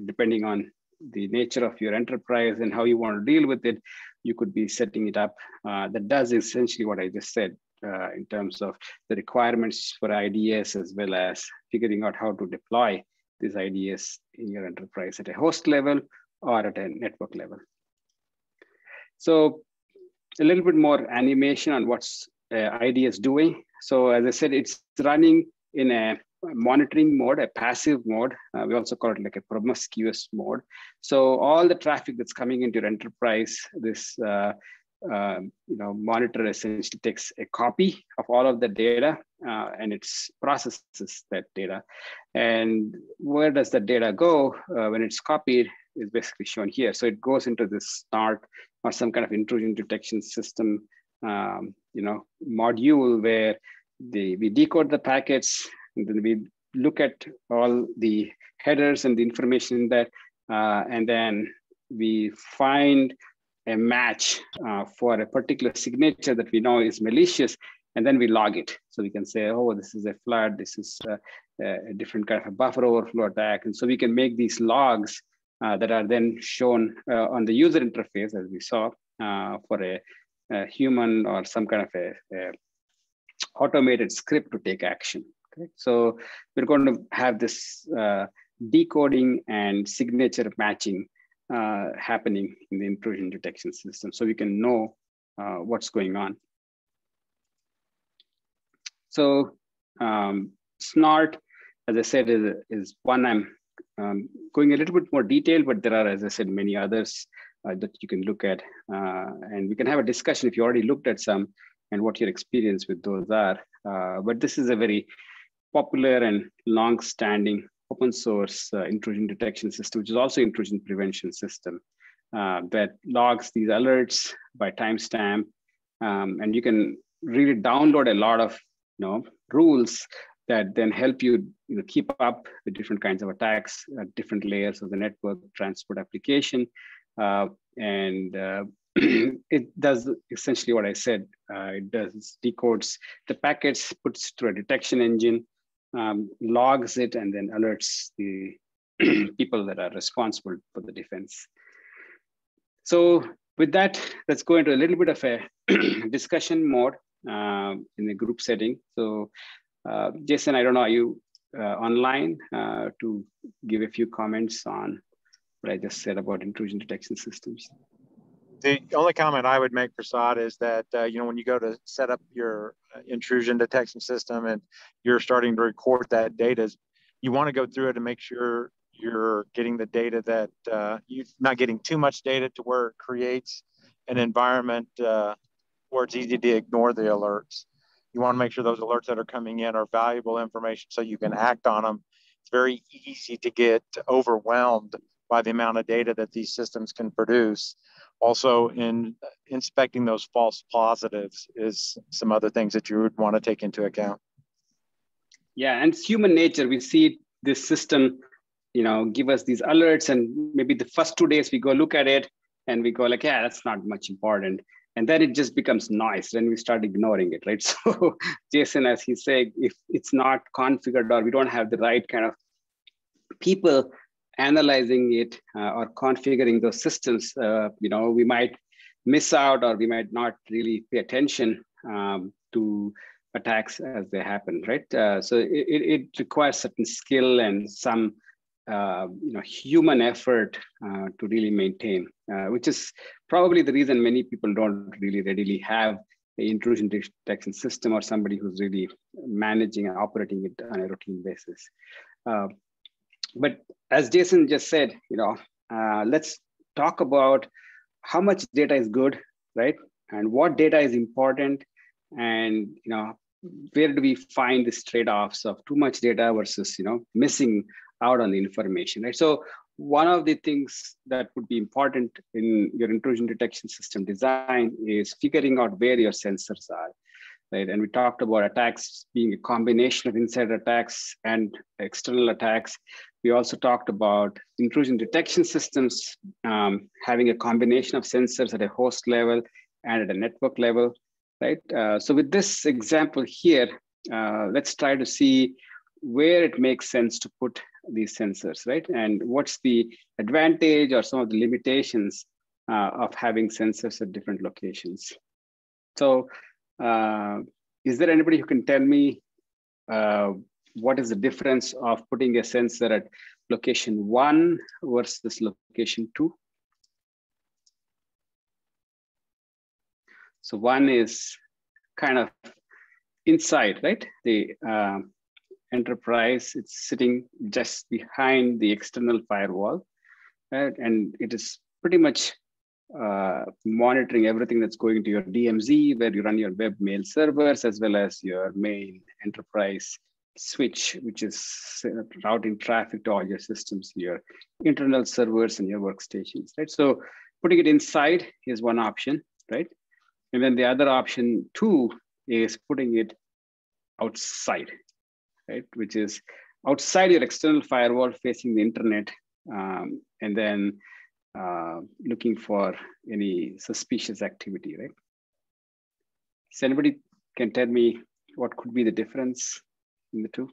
depending on the nature of your enterprise and how you want to deal with it, you could be setting it up. That does essentially what I just said in terms of the requirements for IDS, as well as figuring out how to deploy this IDS in your enterprise at a host level or at a network level. So a little bit more animation on what's IDS doing. So as I said, it's running in a monitoring mode, a passive mode. We also call it like a promiscuous mode. So all the traffic that's coming into your enterprise, this monitor essentially takes a copy of all of the data and it processes that data. And where does the data go when it's copied is basically shown here. So it goes into this Snort or some kind of intrusion detection system, module where we decode the packets. And then we look at all the headers and the information in that, and then we find a match for a particular signature that we know is malicious, and then we log it. So we can say, oh, this is a flood, this is a different kind of a buffer overflow attack. And so we can make these logs that are then shown on the user interface, as we saw, for a human or some kind of a automated script to take action. So we're going to have this decoding and signature matching happening in the intrusion detection system, so we can know what's going on. So Snort, as I said, is one I'm going a little bit more detailed, but there are, as I said, many others that you can look at. And we can have a discussion if you already looked at some and what your experience with those are. But this is a very popular and long-standing open source intrusion detection system, which is also intrusion prevention system that logs these alerts by timestamp, and you can really download a lot of rules that then help you, keep up with different kinds of attacks at different layers of the network transport application, and it does essentially what I said. It decodes the packets, puts through a detection engine, logs it, and then alerts the people that are responsible for the defense. So with that, let's go into a little bit of a discussion mode in the group setting. So Jason, I don't know, are you online to give a few comments on what I just said about intrusion detection systems? The only comment I would make, Prasad, is that when you go to set up your intrusion detection system and you're starting to record that data, you want to go through it and make sure you're getting the data that you're not getting too much data to where it creates an environment where it's easy to ignore the alerts. You want to make sure those alerts that are coming in are valuable information so you can act on them. It's very easy to get overwhelmed by the amount of data that these systems can produce. Also, in inspecting those false positives is some other things that you would want to take into account. Yeah, and it's human nature. We see this system give us these alerts, and maybe the first 2 days we go look at it and we go like, yeah, that's not much important. And then it just becomes noise. Then we start ignoring it, right? So Jason, as he said, if it's not configured or we don't have the right kind of people analyzing it or configuring those systems, we might miss out or we might not really pay attention to attacks as they happen, right? So it requires certain skill and some human effort to really maintain, which is probably the reason many people don't really readily have an intrusion detection system or somebody who's really managing and operating it on a routine basis. But as Jason just said, let's talk about how much data is good, right? And what data is important, and where do we find these trade-offs of too much data versus missing out on the information, right? So one of the things that would be important in your intrusion detection system design is figuring out where your sensors are, right? And we talked about attacks being a combination of insider attacks and external attacks. We also talked about intrusion detection systems having a combination of sensors at a host level and at a network level, right? So with this example here, let's try to see where it makes sense to put these sensors, right? And what's the advantage or some of the limitations of having sensors at different locations. So is there anybody who can tell me what is the difference of putting a sensor at location 1 versus location 2? So 1 is kind of inside, right? The enterprise, it's sitting just behind the external firewall, right? And it is pretty much monitoring everything that's going to your DMZ, where you run your web mail servers, as well as your main enterprise switch, which is routing traffic to all your systems, your internal servers and your workstations, right? So putting it inside is one option, right? And then the other option 2 is putting it outside, right? Which is outside your external firewall facing the internet, and then looking for any suspicious activity, right? So anybody can tell me what could be the difference in the two?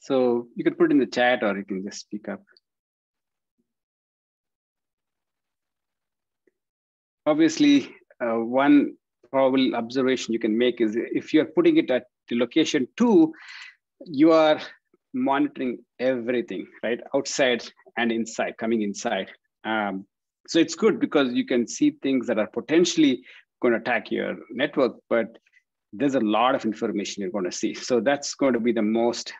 So you could put it in the chat or you can just speak up. Obviously, one probable observation you can make is if you're putting it at the location 2, you are monitoring everything, right? Outside and inside, coming inside. So it's good because you can see things that are potentially going to attack your network, but there's a lot of information you're going to see. So that's going to be the most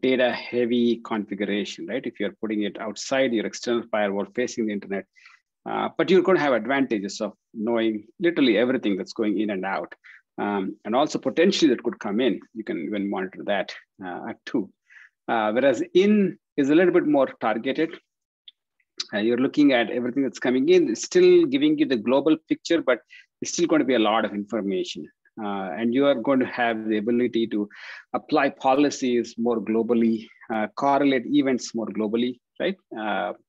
data heavy configuration, right? If you're putting it outside your external firewall facing the internet, but you're going to have advantages of knowing literally everything that's going in and out, and also potentially that could come in. You can even monitor that at 2. Whereas in is a little bit more targeted. You're looking at everything that's coming in. It's still giving you the global picture, but it's still going to be a lot of information. And you are going to have the ability to apply policies more globally, correlate events more globally, right?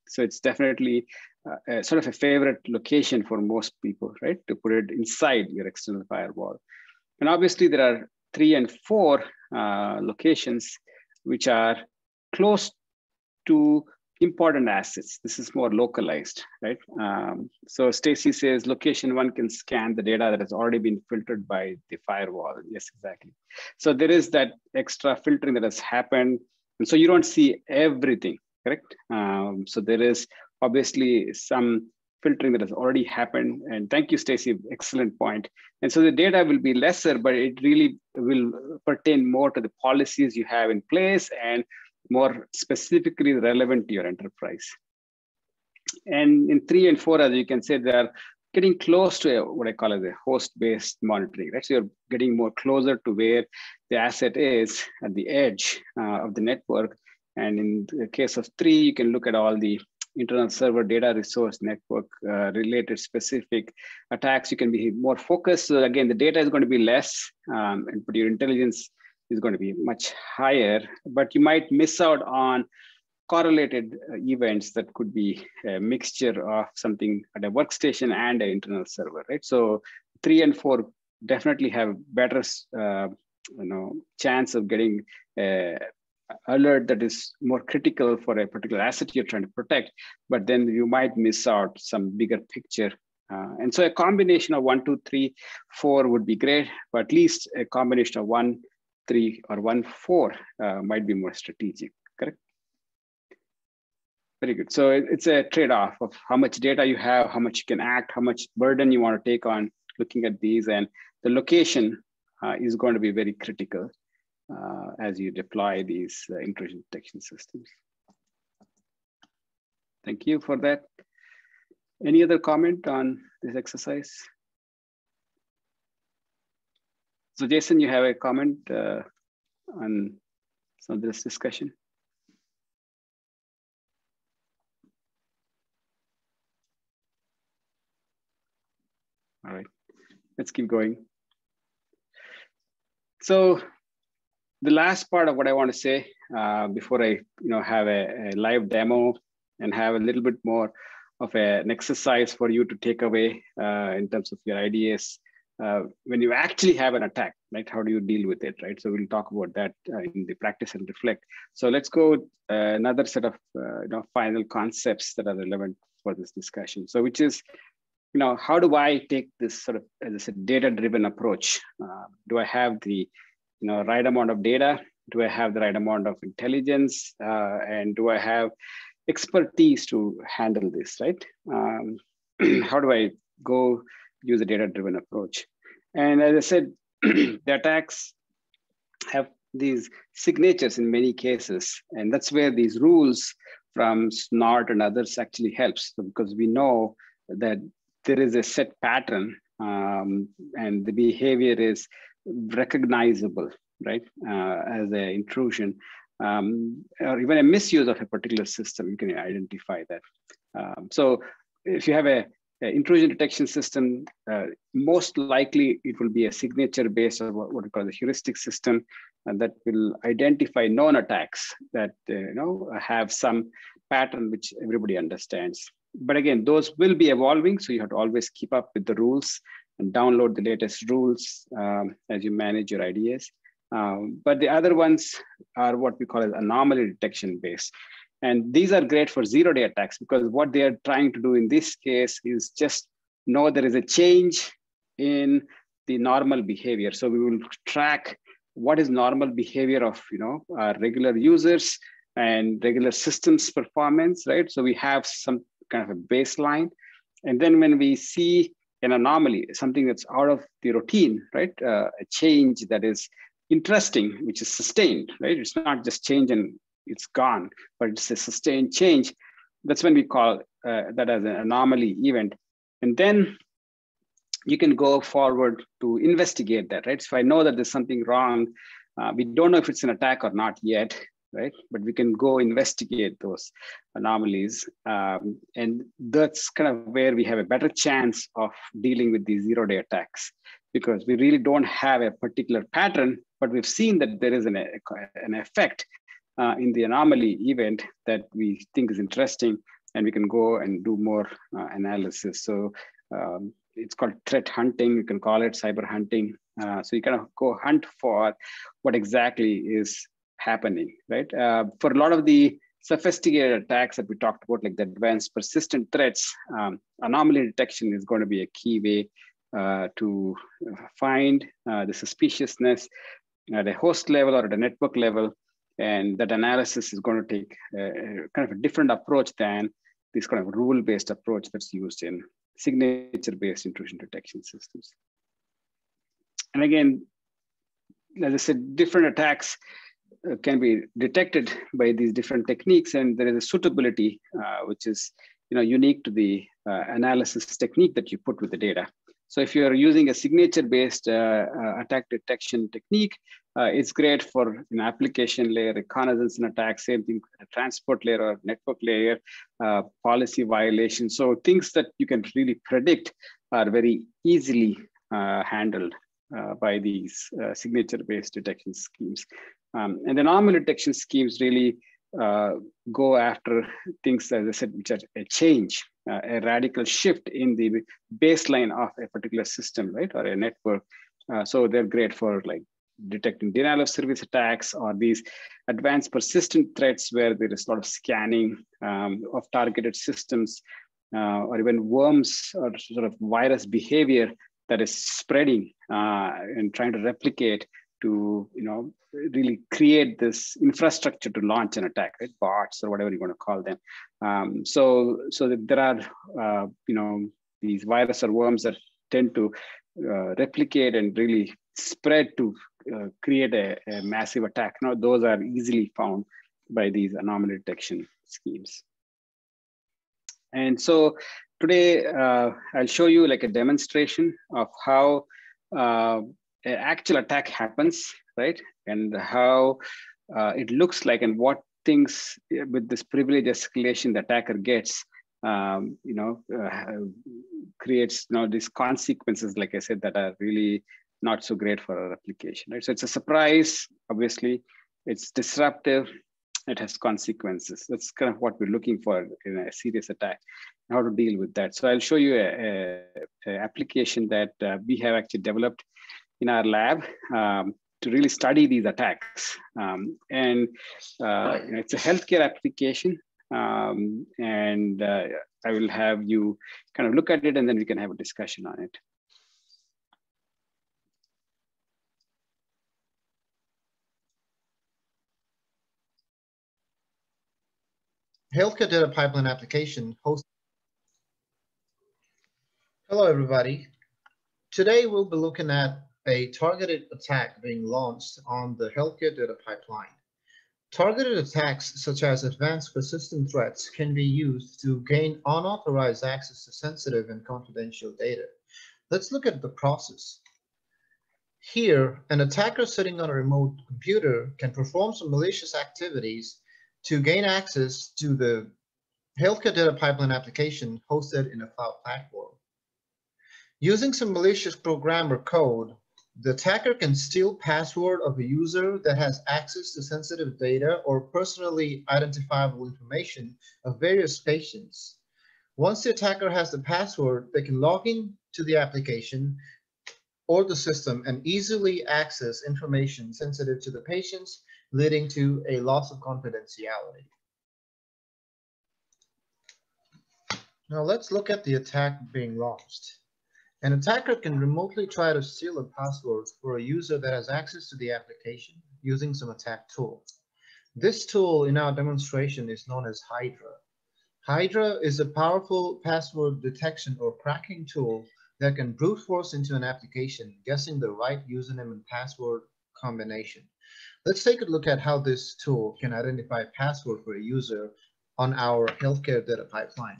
So it's definitely sort of a favorite location for most people, right? To put it inside your external firewall. And obviously there are 3 and 4 locations which are close to important assets. This is more localized, right? So Stacy says location 1 can scan the data that has already been filtered by the firewall. Yes, exactly. So there is that extra filtering that has happened. And so you don't see everything, correct? So there is obviously some filtering that has already happened. And thank you, Stacy, excellent point. And so the data will be lesser, but it really will pertain more to the policies you have in place and more specifically relevant to your enterprise. And in 3 and 4, as you can say, they are getting close to what I call as a host-based monitoring, right? So you're getting more closer to where the asset is at the edge of the network. And in the case of 3, you can look at all the internal server data resource network related specific attacks, you can be more focused. So again, the data is going to be less, but your intelligence is going to be much higher, but you might miss out on correlated events that could be a mixture of something at a workstation and an internal server, right? So 3 and 4 definitely have better chance of getting alert that is more critical for a particular asset you're trying to protect, but then you might miss out some bigger picture. And so a combination of 1, 2, 3, 4 would be great, but at least a combination of 1, 3 or 1, 4 might be more strategic, correct? Very good. So it's a trade-off of how much data you have, how much you can act, how much burden you want to take on looking at these, and the location is going to be very critical as you deploy these intrusion detection systems. Thank you for that. Any other comment on this exercise? So Jason, you have a comment on some of this discussion? All right, let's keep going. So the last part of what I want to say before I have a live demo and have a little bit more of an exercise for you to take away in terms of your IDS when you actually have an attack, right? How do you deal with it, right? So we'll talk about that in the practice and reflect. So let's go with another set of final concepts that are relevant for this discussion. So which is, how do I take this sort of, as I said, data-driven approach? Do I have the right amount of data? Do I have the right amount of intelligence? And do I have expertise to handle this, right? How do I go use a data-driven approach? And as I said, the attacks have these signatures in many cases, and that's where these rules from Snort and others actually helps, because we know that there is a set pattern and the behavior is recognizable, right? As an intrusion or even a misuse of a particular system, you can identify that. So if you have an intrusion detection system, most likely it will be a signature based on what we call the heuristic system, and that will identify known attacks that have some pattern which everybody understands. But again, those will be evolving, so you have to always keep up with the rules and download the latest rules as you manage your IDS. But the other ones are what we call as anomaly detection based. And these are great for zero-day attacks, because what they are trying to do in this case is just know there is a change in the normal behavior. So we will track what is normal behavior of our regular users and regular systems performance, right? So we have some kind of a baseline. And then when we see an anomaly, something that's out of the routine, right? A change that is interesting, which is sustained, right? It's not just change and it's gone, but it's a sustained change. That's when we call that as an anomaly event. And then you can go forward to investigate that, right? So I know that there's something wrong. We don't know if it's an attack or not yet, right? But we can go investigate those anomalies. And that's kind of where we have a better chance of dealing with these zero-day attacks, because we really don't have a particular pattern, but we've seen that there is an effect in the anomaly event that we think is interesting, and we can go and do more analysis. So it's called threat hunting, you can call it cyber hunting. So you kind of go hunt for what exactly is happening, right? For a lot of the sophisticated attacks that we talked about, like the advanced persistent threats, anomaly detection is going to be a key way to find the suspiciousness at a host level or at a network level. And that analysis is going to take kind of a different approach than this kind of rule-based approach that's used in signature-based intrusion detection systems. And again, as I said, different attacks can be detected by these different techniques, and there is a suitability which is unique to the analysis technique that you put with the data. So if you're using a signature-based attack detection technique, it's great for an application layer, reconnaissance and attack, same thing, transport layer or network layer, policy violations. So things that you can really predict are very easily handled by these signature-based detection schemes. And the normal detection schemes really go after things, as I said, which are a change, a radical shift in the baseline of a particular system, right, or a network. So they're great for like detecting denial of service attacks or these advanced persistent threats where there is a lot of scanning of targeted systems or even worms or sort of virus behavior that is spreading and trying to replicate to, you know, really create this infrastructure to launch an attack, right? Bots or whatever you want to call them. So that there are, you know, these virus or worms that tend to replicate and really spread to create a massive attack. Now, those are easily found by these anomaly detection schemes. And so today, I'll show you like a demonstration of how an actual attack happens, right? And how it looks like and what things with this privilege escalation the attacker gets, you know, creates now these consequences, like I said, that are really not so great for our application, right? So it's a surprise, obviously, it's disruptive, it has consequences. That's kind of what we're looking for in a serious attack, how to deal with that. So I'll show you an application that we have actually developed in our lab to really study these attacks. You know, it's a healthcare application. I will have you kind of look at it and then we can have a discussion on it. Healthcare data pipeline application host. Hello, everybody. Today, we'll be looking at a targeted attack being launched on the healthcare data pipeline. Targeted attacks such as advanced persistent threats can be used to gain unauthorized access to sensitive and confidential data. Let's look at the process. Here, an attacker sitting on a remote computer can perform some malicious activities to gain access to the healthcare data pipeline application hosted in a cloud platform. Using some malicious programmer code, the attacker can steal password of a user that has access to sensitive data or personally identifiable information of various patients. Once the attacker has the password, they can log in to the application or the system and easily access information sensitive to the patients, leading to a loss of confidentiality. Now let's look at the attack being launched. An attacker can remotely try to steal a password for a user that has access to the application using some attack tool. This tool in our demonstration is known as Hydra. Hydra is a powerful password detection or cracking tool that can brute force into an application, guessing the right username and password combination. Let's take a look at how this tool can identify a password for a user on our healthcare data pipeline.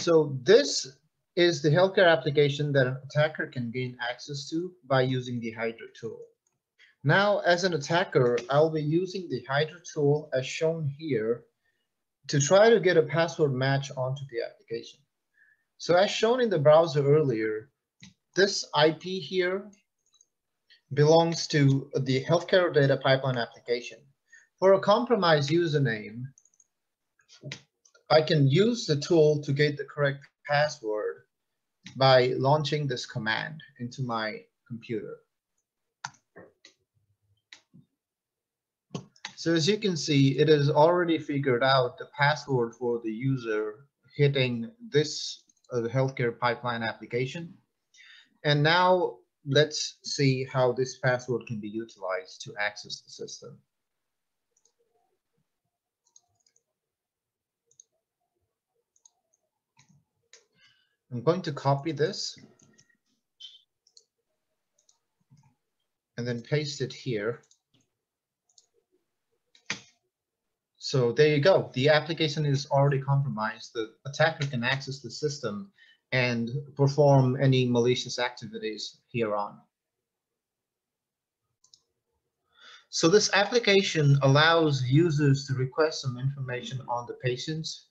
So this is the healthcare application that an attacker can gain access to by using the Hydra tool. Now, as an attacker, I'll be using the Hydra tool as shown here to try to get a password match onto the application. So as shown in the browser earlier, this IP here belongs to the healthcare data pipeline application. For a compromised username, I can use the tool to get the correct password by launching this command into my computer. So as you can see, it has already figured out the password for the user hitting this healthcare pipeline application. And now let's see how this password can be utilized to access the system. I'm going to copy this and then paste it here. So there you go. The application is already compromised. The attacker can access the system and perform any malicious activities here on. So this application allows users to request some information on the patients,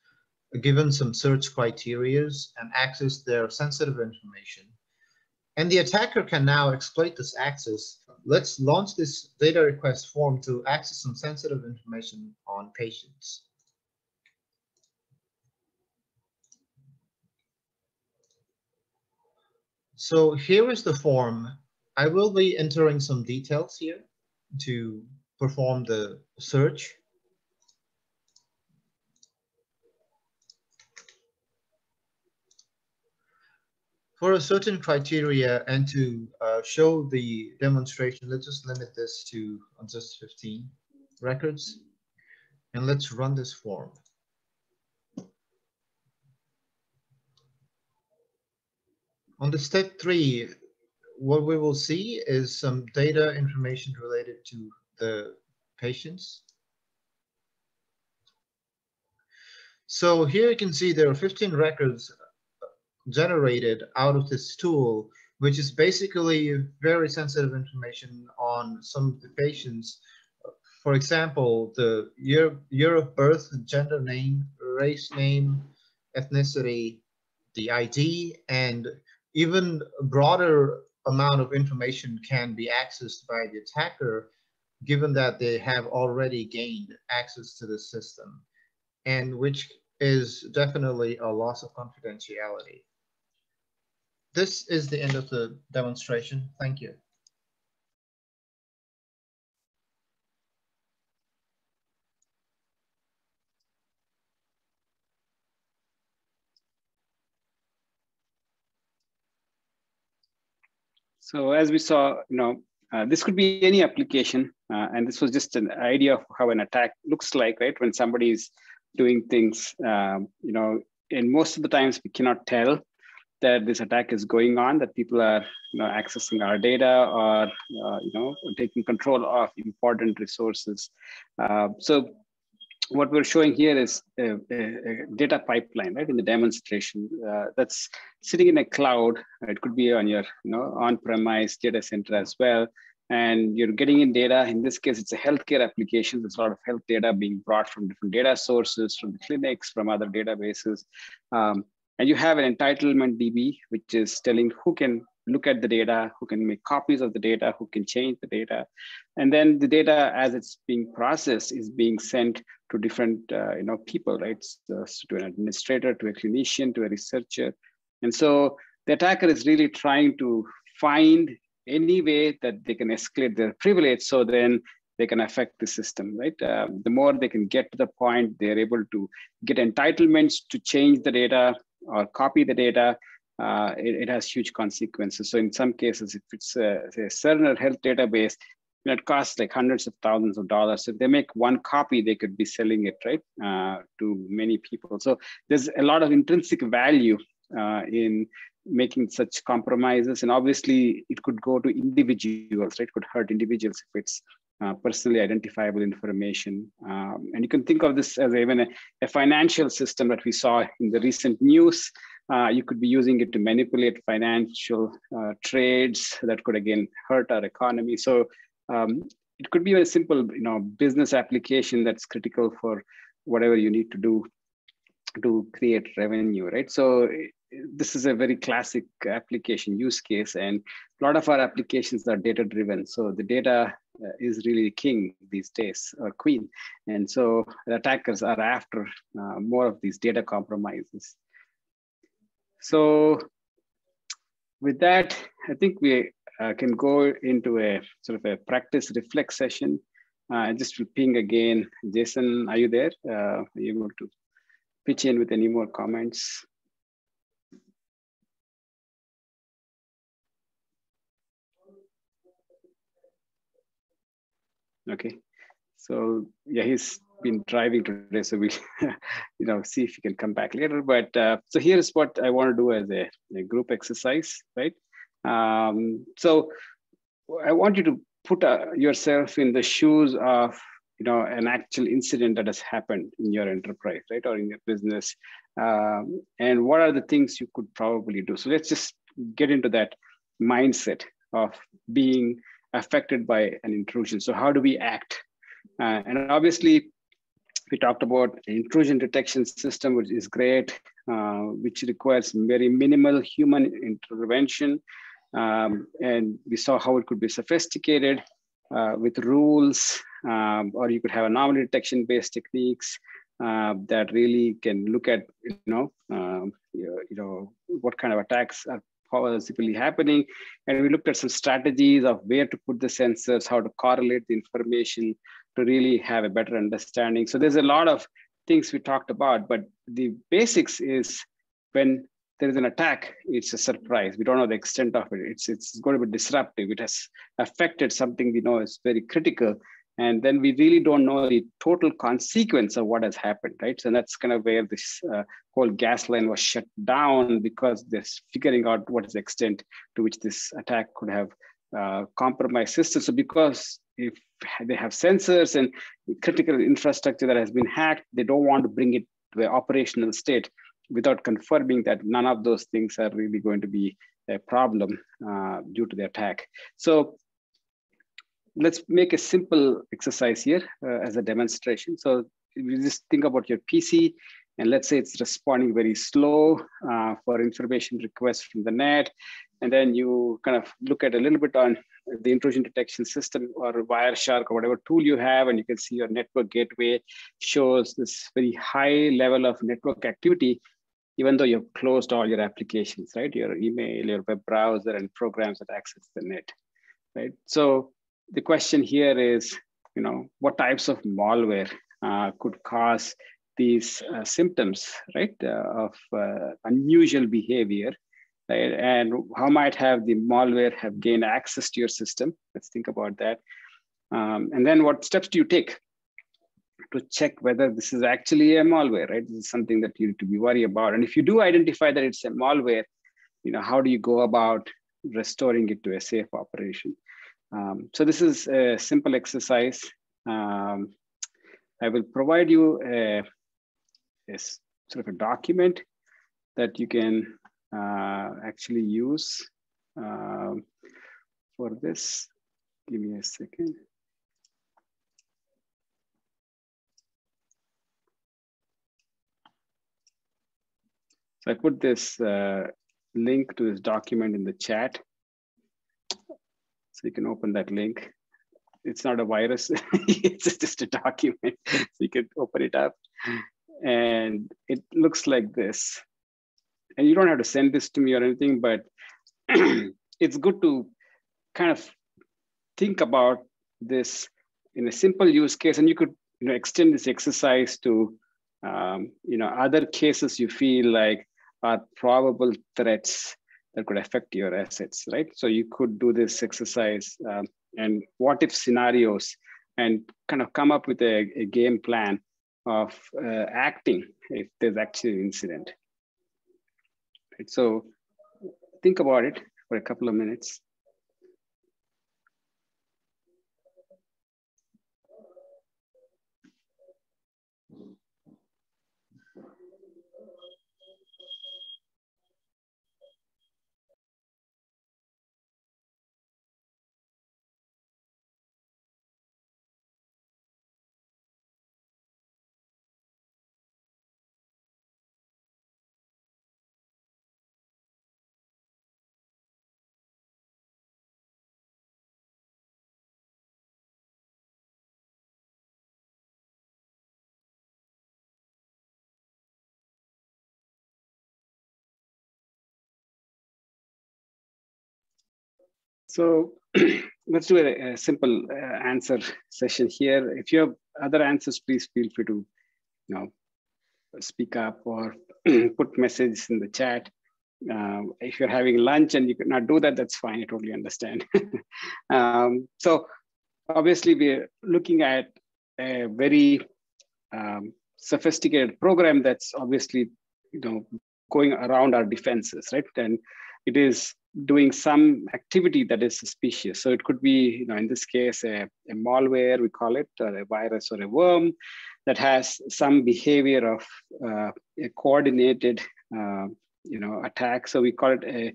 given some search criteria, and access their sensitive information. And the attacker can now exploit this access. Let's launch this data request form to access some sensitive information on patients. So here is the form. I will be entering some details here to perform the search. For a certain criteria and to show the demonstration, let's just limit this to just 15 records. And let's run this form. On the step 3, what we will see is some data information related to the patients. So here you can see there are 15 records generated out of this tool, which is basically very sensitive information on some of the patients. For example, the year of birth, gender name, race name, ethnicity, the ID, and even a broader amount of information can be accessed by the attacker, given that they have already gained access to the system, and which is definitely a loss of confidentiality. This is the end of the demonstration. Thank you. So as we saw, this could be any application, and this was just an idea of how an attack looks like, right? When somebody is doing things, and most of the times we cannot tell that this attack is going on, that people are accessing our data or taking control of important resources. So what we're showing here is a data pipeline, right? In the demonstration, that's sitting in a cloud. It could be on your on-premise data center as well. And you're getting in data. In this case, it's a healthcare application. There's a lot of health data being brought from different data sources, from the clinics, from other databases. And you have an entitlement DB, which is telling who can look at the data, who can make copies of the data, who can change the data. And then the data, as it's being processed, is being sent to different people, right? So, to an administrator, to a clinician, to a researcher. And so the attacker is really trying to find any way that they can escalate their privilege so then they can affect the system, right? The more they can get to the point, they're able to get entitlements to change the data or copy the data. It has huge consequences. So in some cases, if it's a Cerner health database, it costs like hundreds of thousands of dollars. So if they make one copy, they could be selling it, right, to many people. So there's a lot of intrinsic value in making such compromises, and obviously it could go to individuals, right? It could hurt individuals if it's personally identifiable information. And you can think of this as even a financial system that we saw in the recent news. You could be using it to manipulate financial trades that could again hurt our economy. So it could be a simple business application that's critical for whatever you need to do to create revenue, right? So this is a very classic application use case, and a lot of our applications are data driven. So the data is really king these days, or queen. And so the attackers are after more of these data compromises. So with that, I think we can go into a sort of a practice reflect session. I just will ping again. Jason, are you there? Are you able to pitch in with any more comments? Okay, so yeah, he's been driving today, so we'll see if he can come back later. But so here's what I want to do as a group exercise, right? So I want you to put yourself in the shoes of an actual incident that has happened in your enterprise, right, or in your business, and what are the things you could probably do. So let's just get into that mindset of being affected by an intrusion. So how do we act? And obviously, we talked about an intrusion detection system, which is great, which requires very minimal human intervention. And we saw how it could be sophisticated with rules, or you could have anomaly detection-based techniques that really can look at, what kind of attacks are possibly happening. And we looked at some strategies of where to put the sensors, how to correlate the information to really have a better understanding. So there's a lot of things we talked about, but the basics is when there is an attack, it's a surprise. We don't know the extent of it. It's going to be disruptive. It has affected something we know is very critical. And then we really don't know the total consequence of what has happened, right? So that's kind of where this whole gas line was shut down, because they're figuring out what is the extent to which this attack could have compromised systems. So because if they have sensors and critical infrastructure that has been hacked, they don't want to bring it to the operational state without confirming that none of those things are really going to be a problem due to the attack. So let's make a simple exercise here as a demonstration. So you just think about your PC, and let's say it's responding very slow for information requests from the net. And then you kind of look at a little bit on the intrusion detection system or Wireshark or whatever tool you have, and you can see your network gateway shows this very high level of network activity, even though you've closed all your applications, right? Your email, your web browser, and programs that access the net, right? So the question here is, what types of malware could cause these symptoms, right, of unusual behavior, right? And how might have the malware have gained access to your system? Let's think about that. And then what steps do you take to check whether this is actually a malware, right? This is something that you need to be worried about. And if you do identify that it's a malware, how do you go about restoring it to a safe operation? So this is a simple exercise. I will provide you a sort of a document that you can actually use for this. Give me a second. So I put this link to this document in the chat. So you can open that link. It's not a virus, it's just a document. So you can open it up. And it looks like this. And you don't have to send this to me or anything, but it's good to kind of think about this in a simple use case. And you could extend this exercise to other cases you feel like are probable threats that could affect your assets, right? So you could do this exercise and what if scenarios, and kind of come up with a game plan of acting if there's actually an incident. Right, so think about it for a couple of minutes. So let's do a simple answer session here. If you have other answers, please feel free to speak up or put messages in the chat. If you're having lunch and you could not do that, that's fine, I totally understand. So obviously we're looking at a very sophisticated program that's obviously going around our defenses, right? And it is doing some activity that is suspicious. So it could be, you know, in this case, a malware, we call it, or a virus or a worm that has some behavior of a coordinated, you know, attack. So we call it a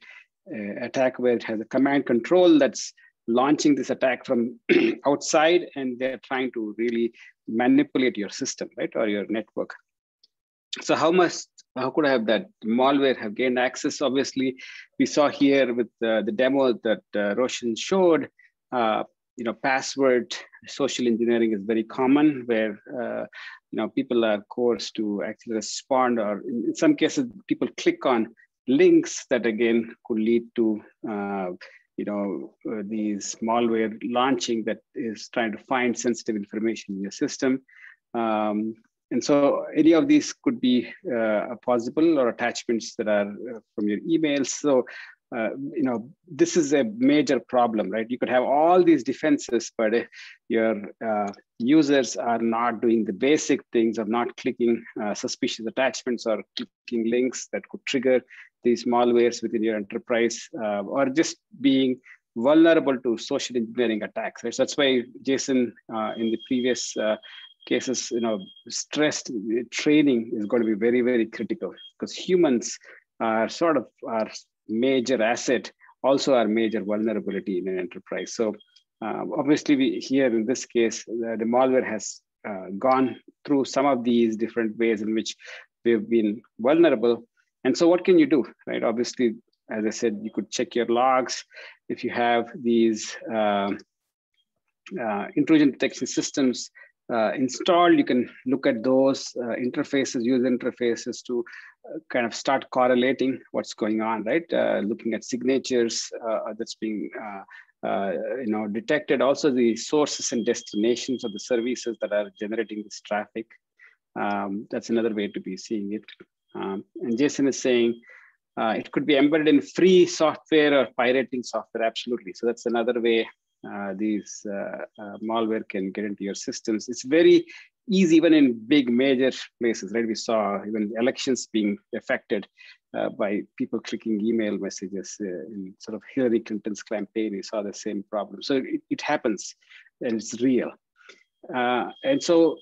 attack where it has a command control that's launching this attack from outside, and they're trying to really manipulate your system, right, or your network. So how could that malware have gained access? Obviously, we saw here with the demo that Roshan showed, you know, password social engineering is very common, where you know, people are coerced to actually respond, or in some cases, people click on links that again could lead to you know, these malware launching that is trying to find sensitive information in your system. And so any of these could be possible, or attachments that are from your emails. So, you know, this is a major problem, right? You could have all these defenses, but if your users are not doing the basic things of not clicking suspicious attachments or clicking links that could trigger these malwares within your enterprise, or just being vulnerable to social engineering attacks, right? So that's why Jason, in the previous cases, you know, stressed training is going to be very, very critical, because humans are sort of our major asset, also our major vulnerability in an enterprise. So obviously, here in this case, the malware has gone through some of these different ways in which we've been vulnerable. And so what can you do, right? Obviously, as I said, you could check your logs. If you have these intrusion detection systems installed, you can look at those interfaces, user interfaces, to kind of start correlating what's going on, right? Looking at signatures that's being you know, detected, also the sources and destinations of the services that are generating this traffic. That's another way to be seeing it. And Jason is saying it could be embedded in free software or pirating software, absolutely. So that's another way these malware can get into your systems. It's very easy, even in big major places, right? We saw even elections being affected by people clicking email messages in sort of Hillary Clinton's campaign. We saw the same problem. So it happens, and it's real. And so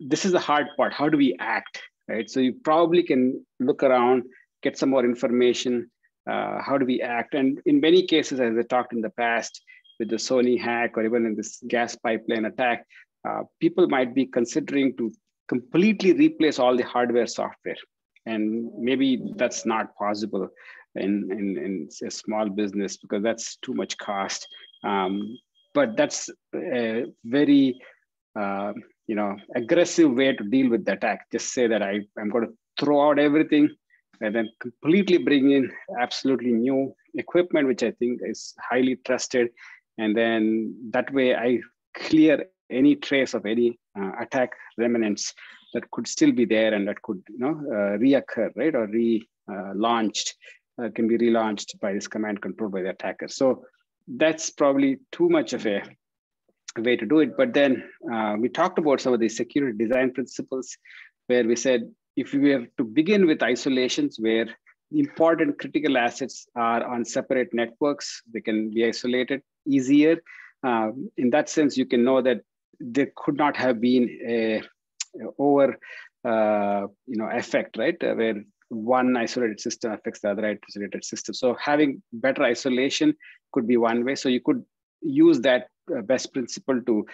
this is the hard part. How do we act? Right, so you probably can look around, get some more information. How do we act? And in many cases, as I talked in the past with the Sony hack, or even in this gas pipeline attack, people might be considering to completely replace all the hardware software. And maybe that's not possible in a small business, because that's too much cost. But that's a very, you know, aggressive way to deal with the attack. Just say that I'm going to throw out everything and then completely bring in absolutely new equipment, which I think is highly trusted. And then that way I clear any trace of any attack remnants that could still be there, and that could, you know, reoccur, right? Or relaunched, can be relaunched by this command control by the attacker. So that's probably too much of a way to do it. But then we talked about some of the security design principles, where we said, if we have to begin with isolations where important critical assets are on separate networks, they can be isolated easier. In that sense, you can know that there could not have been a over, you know, effect, right? Where one isolated system affects the other isolated system. So having better isolation could be one way. So you could use that best principle to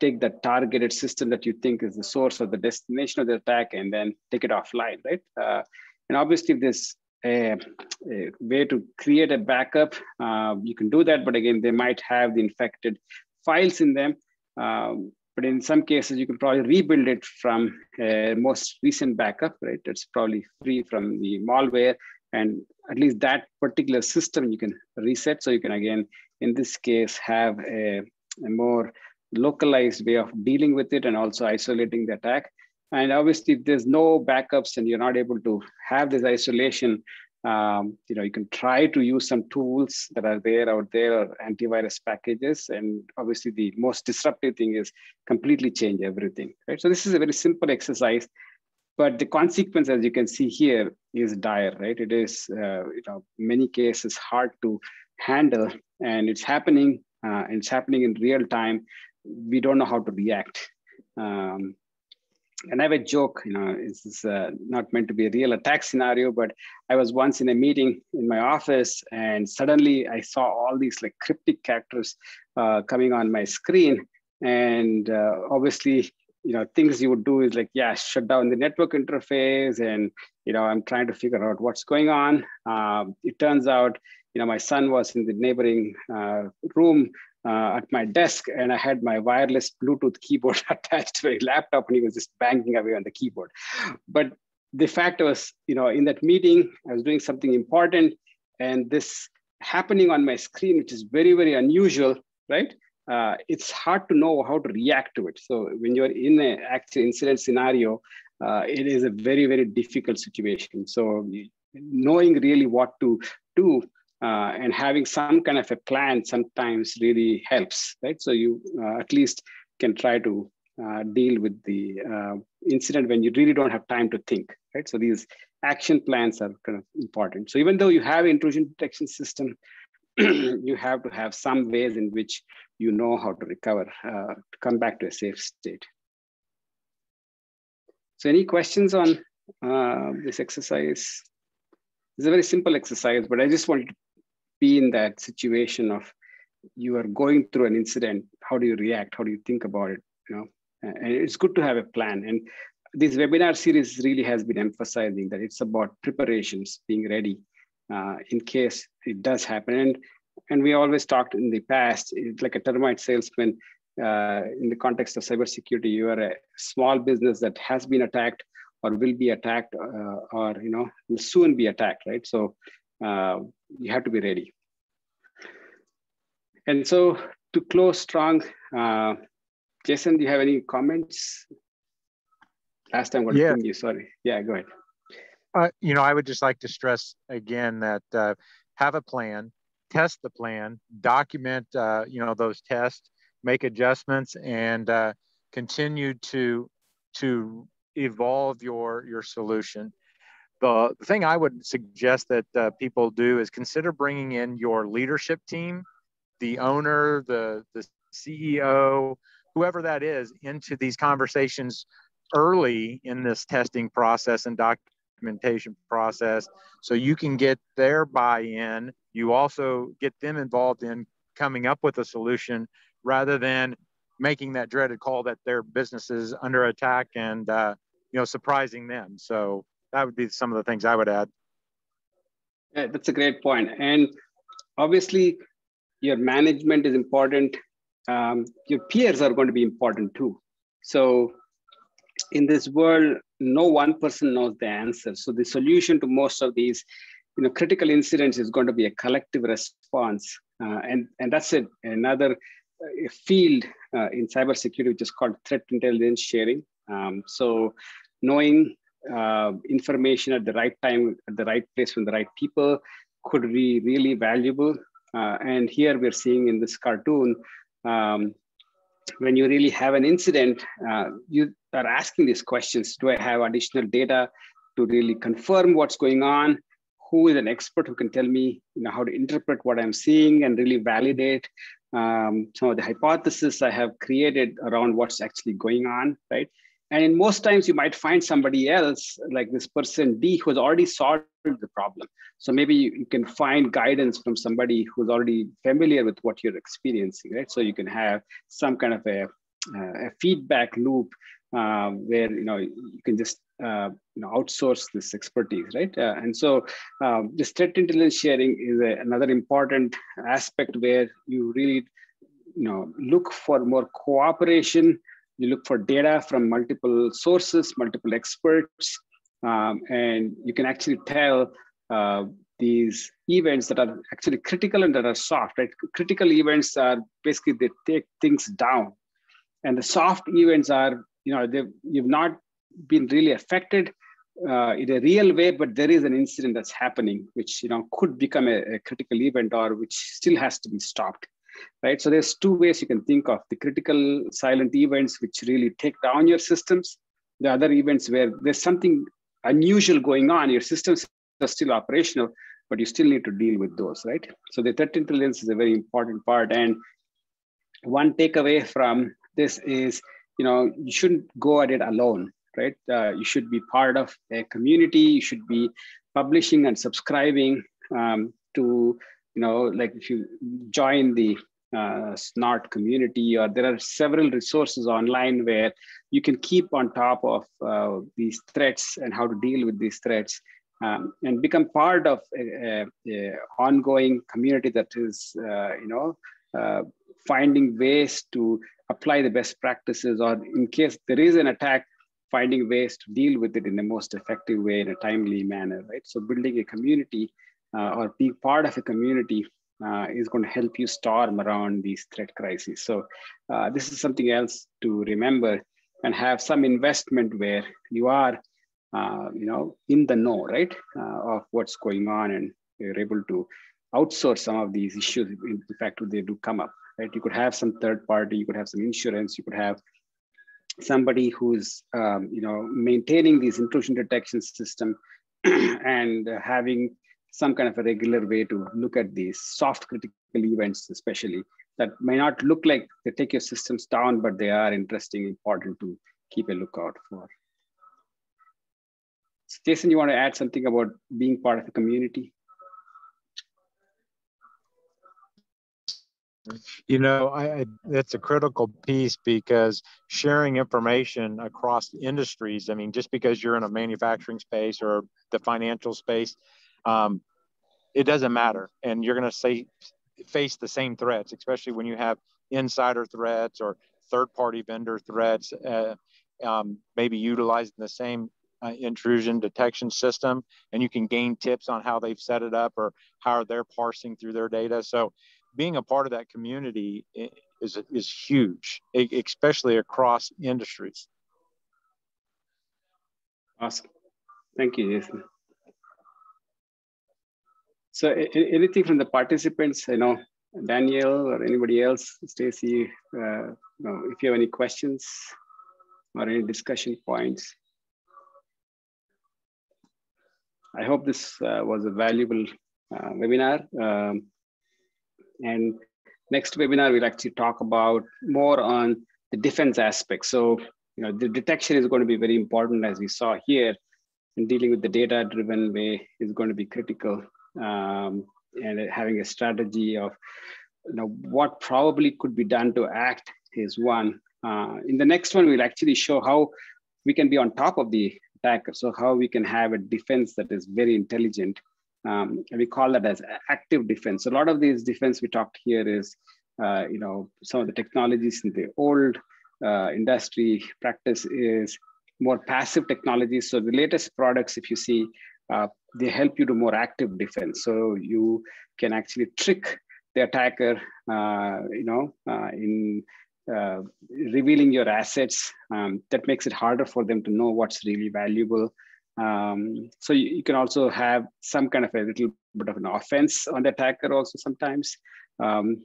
take the targeted system that you think is the source or the destination of the attack, and then take it offline, right? And obviously, if there's a way to create a backup, you can do that. But again, they might have the infected files in them. But in some cases, you can probably rebuild it from a most recent backup, right? It's probably free from the malware. And at least that particular system you can reset. So you can, again, in this case, have a more localized way of dealing with it, and also isolating the attack. And obviously, if there's no backups and you're not able to have this isolation, you know, you can try to use some tools that are there out there, or antivirus packages. And obviously, the most disruptive thing is completely change everything, right? So this is a very simple exercise But the consequence, as you can see here, is dire, right? It is, many cases hard to handle, and it's happening. It's happening in real time. We don't know how to react. And I have a joke, this is not meant to be a real attack scenario, but I was once in a meeting in my office, and suddenly I saw all these like cryptic characters coming on my screen. And obviously, things you would do is like, shut down the network interface. And, I'm trying to figure out what's going on. It turns out, my son was in the neighboring room at my desk, and I had my wireless Bluetooth keyboard attached to a laptop, and he was just banging away on the keyboard. But the fact was, in that meeting, I was doing something important, and this happening on my screen, which is very, very unusual, right? It's hard to know how to react to it. So when you're in an actual incident scenario, it is a very, very difficult situation. So knowing really what to do, and having some kind of a plan sometimes really helps, right? So you at least can try to deal with the incident when you really don't have time to think, right? So these action plans are kind of important. So even though you have intrusion detection system, you have to have some ways in which you know how to recover, to come back to a safe state. So any questions on this exercise? It's a very simple exercise, but I just wanted to be in that situation of you are going through an incident. How do you react? How do you think about it? And it's good to have a plan. And this webinar series really has been emphasizing that it's about preparations, being ready in case it does happen. And we always talked in the past, it's like a termite salesman. In the context of cybersecurity, you are a small business that has been attacked, or will be attacked, or will soon be attacked, right? So you have to be ready. And so to close strong, Jason, do you have any comments? Last time, what did you? Sorry, go ahead. I would just like to stress again that have a plan, test the plan, document those tests, make adjustments, and continue to evolve your solution. The thing I would suggest that people do is consider bringing in your leadership team, the owner, the CEO, whoever that is, into these conversations early in this testing process and documentation process, so you can get their buy-in. You also get them involved in coming up with a solution rather than making that dreaded call that their business is under attack and surprising them. So that would be some of the things I would add. Yeah, that's a great point. And obviously, your management is important. Your peers are going to be important too. So in this world, no one person knows the answer. So the solution to most of these critical incidents is going to be a collective response. And that's it. Another field in cybersecurity, which is called threat intelligence sharing. So knowing information at the right time, at the right place, from the right people could be really valuable. And here we're seeing in this cartoon, when you really have an incident, you are asking these questions. Do I have additional data to really confirm what's going on? Who is an expert who can tell me how to interpret what I'm seeing and really validate some of the hypotheses I have created around what's actually going on, right? And in most times you might find somebody else, like this person D, who has already solved the problem. So maybe you can find guidance from somebody who's already familiar with what you're experiencing, right? So you can have some kind of a feedback loop where you can just outsource this expertise, right? And so this threat intelligence sharing is another important aspect where you really look for more cooperation. You look for data from multiple sources, multiple experts, and you can actually tell these events that are actually critical and that are soft, right? Critical events are basically, they take things down, and the soft events are, you've not been really affected in a real way, but there is an incident that's happening, which could become a critical event, or which still has to be stopped, right? So there's two ways you can think of: the critical silent events, which really take down your systems, the other events where there's something unusual going on, your systems are still operational, but you still need to deal with those, right? So the threat intelligence is a very important part. And one takeaway from this is, you know, you shouldn't go at it alone, right? You should be part of a community. You should be publishing and subscribing to, you know, like if you join the Snort community, or there are several resources online where you can keep on top of these threats and how to deal with these threats, and become part of a ongoing community that is, you know, finding ways to apply the best practices, or in case there is an attack, finding ways to deal with it in the most effective way in a timely manner, right? So building a community or being part of a community is going to help you storm around these threat crises. So this is something else to remember, and have some investment where you are, you know, in the know, right, of what's going on, and you're able to outsource some of these issues. In fact, they do come up, right? You could have some third party, you could have some insurance, you could have somebody who's, you know, maintaining these intrusion detection system and having some kind of a regular way to look at these soft critical events, especially that may not look like they take your systems down, but they are interesting, important to keep a lookout for. So Jason, you want to add something about being part of the community? You know, that's a critical piece, because sharing information across industries, I mean, just because you're in a manufacturing space or the financial space, it doesn't matter. And you're going to face the same threats, especially when you have insider threats or third-party vendor threats, maybe utilizing the same intrusion detection system, and you can gain tips on how they've set it up or how they're parsing through their data. So being a part of that community is huge, especially across industries. Awesome. Thank you, Jason. So anything from the participants, you know, Danielle or anybody else, Stacy, you know, if you have any questions or any discussion points. I hope this was a valuable webinar. And next webinar, we'll actually talk about more on the defense aspect. So, you know, the detection is going to be very important, as we saw here, and dealing with the data-driven way is going to be critical. And having a strategy of, you know, what probably could be done to act is one. In the next one, we'll actually show how we can be on top of the attacker. So how we can have a defense that is very intelligent. And we call that as active defense. So a lot of these defense we talked here is, you know, some of the technologies in the old industry practice is more passive technologies. So the latest products, if you see, they help you do more active defense. So you can actually trick the attacker, you know, in revealing your assets. That makes it harder for them to know what's really valuable. So you can also have some kind of a little bit of an offense on the attacker also sometimes.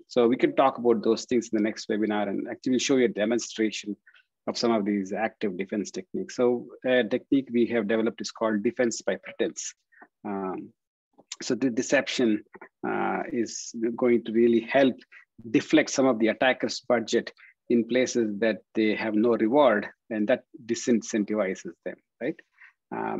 So we can talk about those things in the next webinar, and actually show you a demonstration of some of these active defense techniques. So a technique we have developed is called defense by pretense. So the deception is going to really help deflect some of the attacker's budget in places that they have no reward, and that disincentivizes them, right?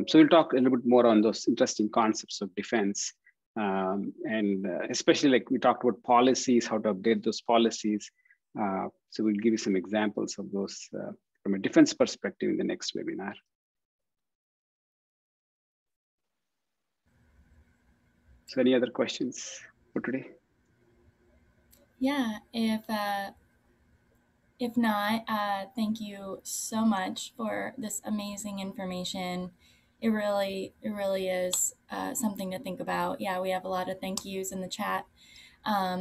So we'll talk a little bit more on those interesting concepts of defense, and especially like we talked about policies, how to update those policies. So we'll give you some examples of those from a defense perspective in the next webinar. So any other questions for today? Yeah, if not, thank you so much for this amazing information. It really is something to think about. Yeah, we have a lot of thank yous in the chat.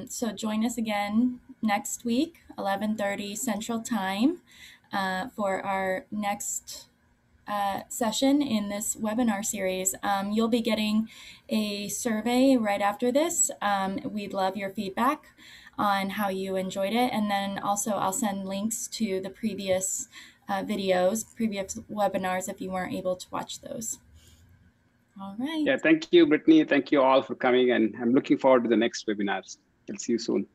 So join us again next week, 11:30 Central Time, for our next session in this webinar series. You'll be getting a survey right after this. We'd love your feedback on how you enjoyed it. And then also I'll send links to the previous videos, previous webinars, if you weren't able to watch those. All right. Yeah, thank you, Brittany. Thank you all for coming, and I'm looking forward to the next webinars. I'll see you soon.